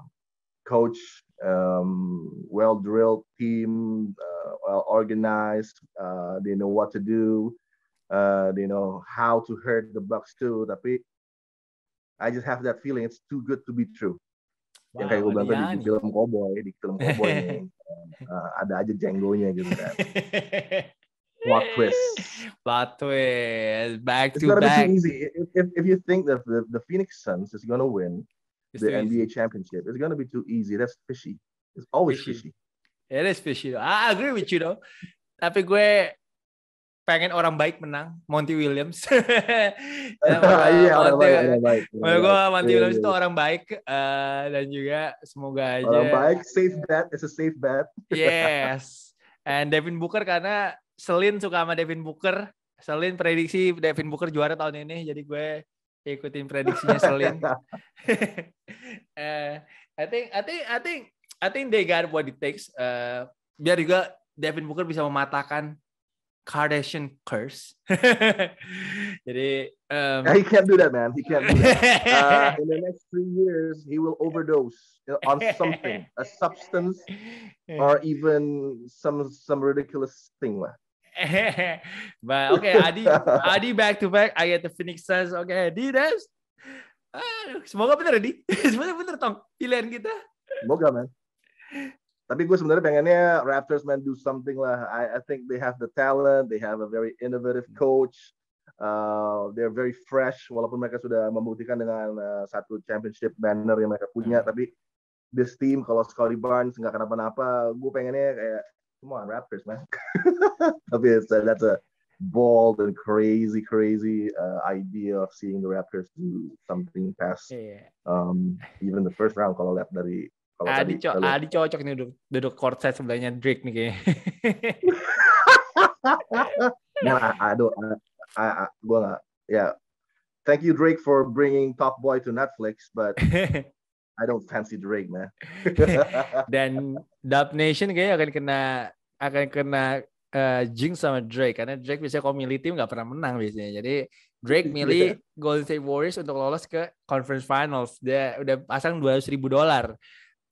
coach, um, well drilled team, uh, well organized, uh, they know what to do. Uh, you know how to hurt the Bucks too, tapi I just have that feeling it's too good to be true. Wow, yang kayak gue bilang tadi di film Cowboy, di film Cowboy nih, uh, ada aja jenggonya gitu kan. Plot twist, plot twist, back to back. It's gonna be too easy. If, if if you think that the, the Phoenix Suns is gonna win it's the N B A easy. championship, it's gonna be too easy. That's fishy. It's always fishy. fishy. It is fishy. I agree with you though. Tapi gue pengen orang baik menang, Monty Williams. Iya, orang baik. Menurut gue Monty Williams itu orang baik, uh, dan juga semoga aja orang baik, safe bet, it's a safe bet. Yes. And Devin Booker, karena Selin suka sama Devin Booker. Selin prediksi Devin Booker juara tahun ini, jadi gue ikutin prediksinya Selin. uh, I think, I think, I think, I think they got what it takes. Uh, biar juga Devin Booker bisa mematahkan Kardashian curse. Jadi, um, he can't do that, man. He can't do that. Uh, in the next three years, he will overdose on something, a substance, or even some some ridiculous thing. But okay, Adi, Adi back to back. I get the Phoenix Suns. Okay, Adi, that's. Aduh, semoga bener, Adi. Semoga bener, Tom. Pilihan kita. Semoga, man. Tapi gue sebenarnya pengennya Raptors man do something lah. I, I think they have the talent, they have a very innovative coach, uh, they're very fresh. Walaupun mereka sudah membuktikan dengan uh, satu championship banner yang mereka punya, mm-hmm. tapi this team kalau Scottie Barnes nggak kenapa-napa, gue pengennya kayak come on Raptors man. Tapi it's a, that's a bold and crazy, crazy uh, idea of seeing the Raptors do something past yeah. um, even the first round kalau lihat dari Adi, co- Adi cocok nih duduk, duduk court side sebelahnya Drake nih kayaknya. Nah, aduh, ah, gue nggak. Ya, thank you Drake for bringing Top Boy to Netflix, but I don't fancy Drake, man. Dan Dub Nation kayaknya akan kena akan kena uh, jinx sama Drake, karena Drake biasanya kalau milih tim nggak pernah menang biasanya. Jadi Drake milih Golden State Warriors untuk lolos ke Conference Finals. Dia udah pasang dua ratus ribu dolar.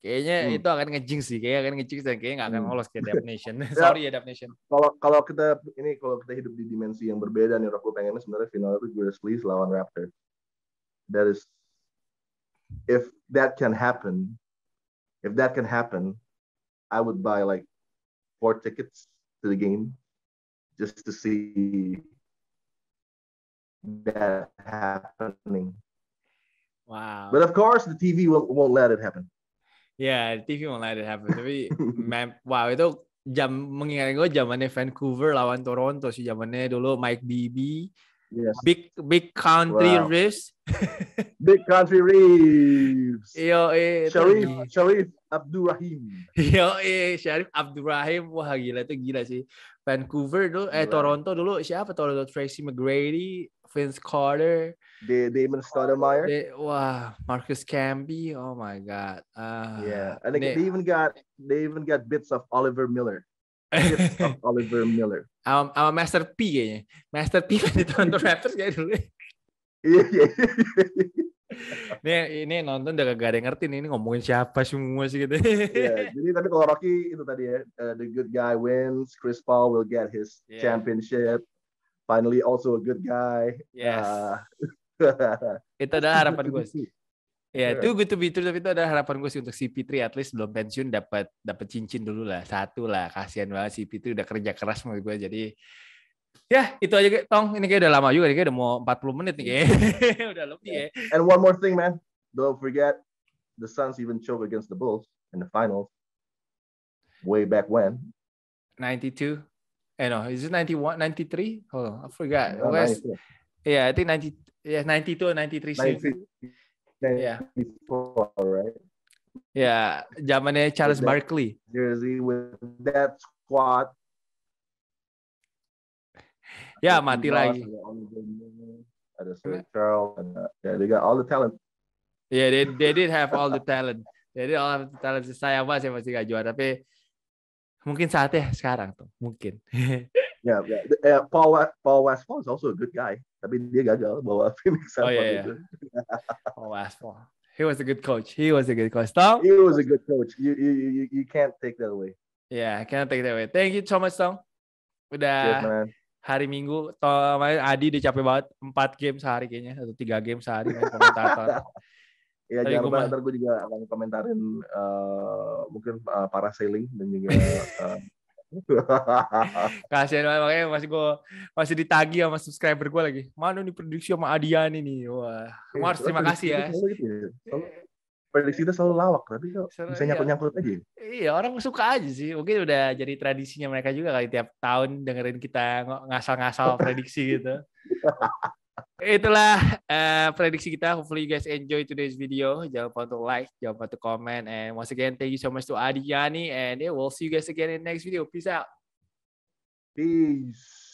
Kayaknya hmm. itu akan nge-jinx sih, kayaknya akan nge-jinx dan kayaknya nggak akan lolos ke Dub Nation. Sorry ya Dub Nation. Kalau kalau kita ini kalau kita hidup di dimensi yang berbeda nih, Rob, gue pengennya sebenarnya final itu Grizzlies lawan Raptors. That is, if that can happen, if that can happen, I would buy like four tickets to the game just to see that happening. Wow. But of course, the T V will, won't let it happen. Ya, yeah, T V online itu happen. Tapi mem- wow itu jam mengingat gue zamannya Vancouver lawan Toronto sih, zamannya dulu Mike Bibby. Yes. Big Big Country wow. Reeves. Big Country Reeves. Yo, eh Sharif Sharif Abdurrahim. Yo, eh Sharif Abdurrahim. Wah, gila itu gila sih. Vancouver dulu eh wow. Toronto dulu siapa? Toronto Tracy McGrady, Vince Carter, Damon Stoudemire. They, wow, Marcus Camby. Oh my God. Uh, yeah, and they, they even got they even got bits of Oliver Miller. Bits of Oliver Miller. Um, um, Master P kayaknya. Master P kan di Toronto Raptors kayak dulu. Iya. Nih ini nonton udah gak ada yang ngerti nih, ini ngomongin siapa semua sih gitu. Yeah, jadi tapi kalau Rocky itu tadi ya, uh, the good guy wins. Chris Paul will get his yeah. championship. Finally, also a good guy. Yes. Uh, itu adalah harapan gue sih. Ya, itu good to be true, tapi itu adalah harapan gue sih untuk si Fitri at least belum pensiun dapat dapat cincin dulu lah, satu lah. Kasihan banget si Fitri udah kerja keras menurut gue. Jadi Ya, itu aja Tong. Ini kayak udah lama juga, kayak udah mau empat puluh menit nih kayak. Udah lebih ya. And one more thing, man. Don't forget the Suns even choked against the Bulls in the finals. Way back when? ninety-two I know. Is it ninety-one ninety-three Hold on, I forgot. No, West. Yeah, I think ninety Yeah, ninety-two or ninety-three Yeah. ninety-four right? Yeah, zamannya Charles with Barkley. Jersey with that squad. Ya, yeah, mati lagi. Ada Sir Charles, yeah, they got all the talent. Yeah, they they did have all the talent. They did all have the talent. Saya masih masih gak juara, tapi mungkin saatnya sekarang tuh, mungkin. Ya, yeah, yeah. Paul Paul Westphal is also a good guy, tapi dia gagal bawa Phoenix Suns. Oh yeah, yeah. Paul Westphal, he was a good coach. He was a good coach. Tom? He was a good coach. You you you you can't take that away. Yeah, can't take that away. Thank you so much, Tom. Udah. Cheers, man. Hari Minggu, Adi udah capek banget empat game sehari kayaknya, atau tiga game sehari main komentator. Iya, jangan lupa, ntar gue juga akan komentarin uh, mungkin uh, para sailing dan juga uh, kasihan banget, makanya masih gue masih ditagi sama subscriber gue lagi. Mana nih prediksi sama Adian ini? Wah, Mars, terima kasih ya. Prediksi itu selalu lawak, tapi kok bisa nyangkut-nyangkut aja. Iya, orang suka aja sih. Mungkin udah jadi tradisinya mereka juga kali tiap tahun dengerin kita ngasal-ngasal prediksi gitu. Itulah uh, prediksi kita. Hopefully you guys enjoy today's video. Jangan lupa untuk like, jangan lupa untuk comment. And once again, thank you so much to Adi Yani. And yeah, we'll see you guys again in the next video. Peace out. Peace.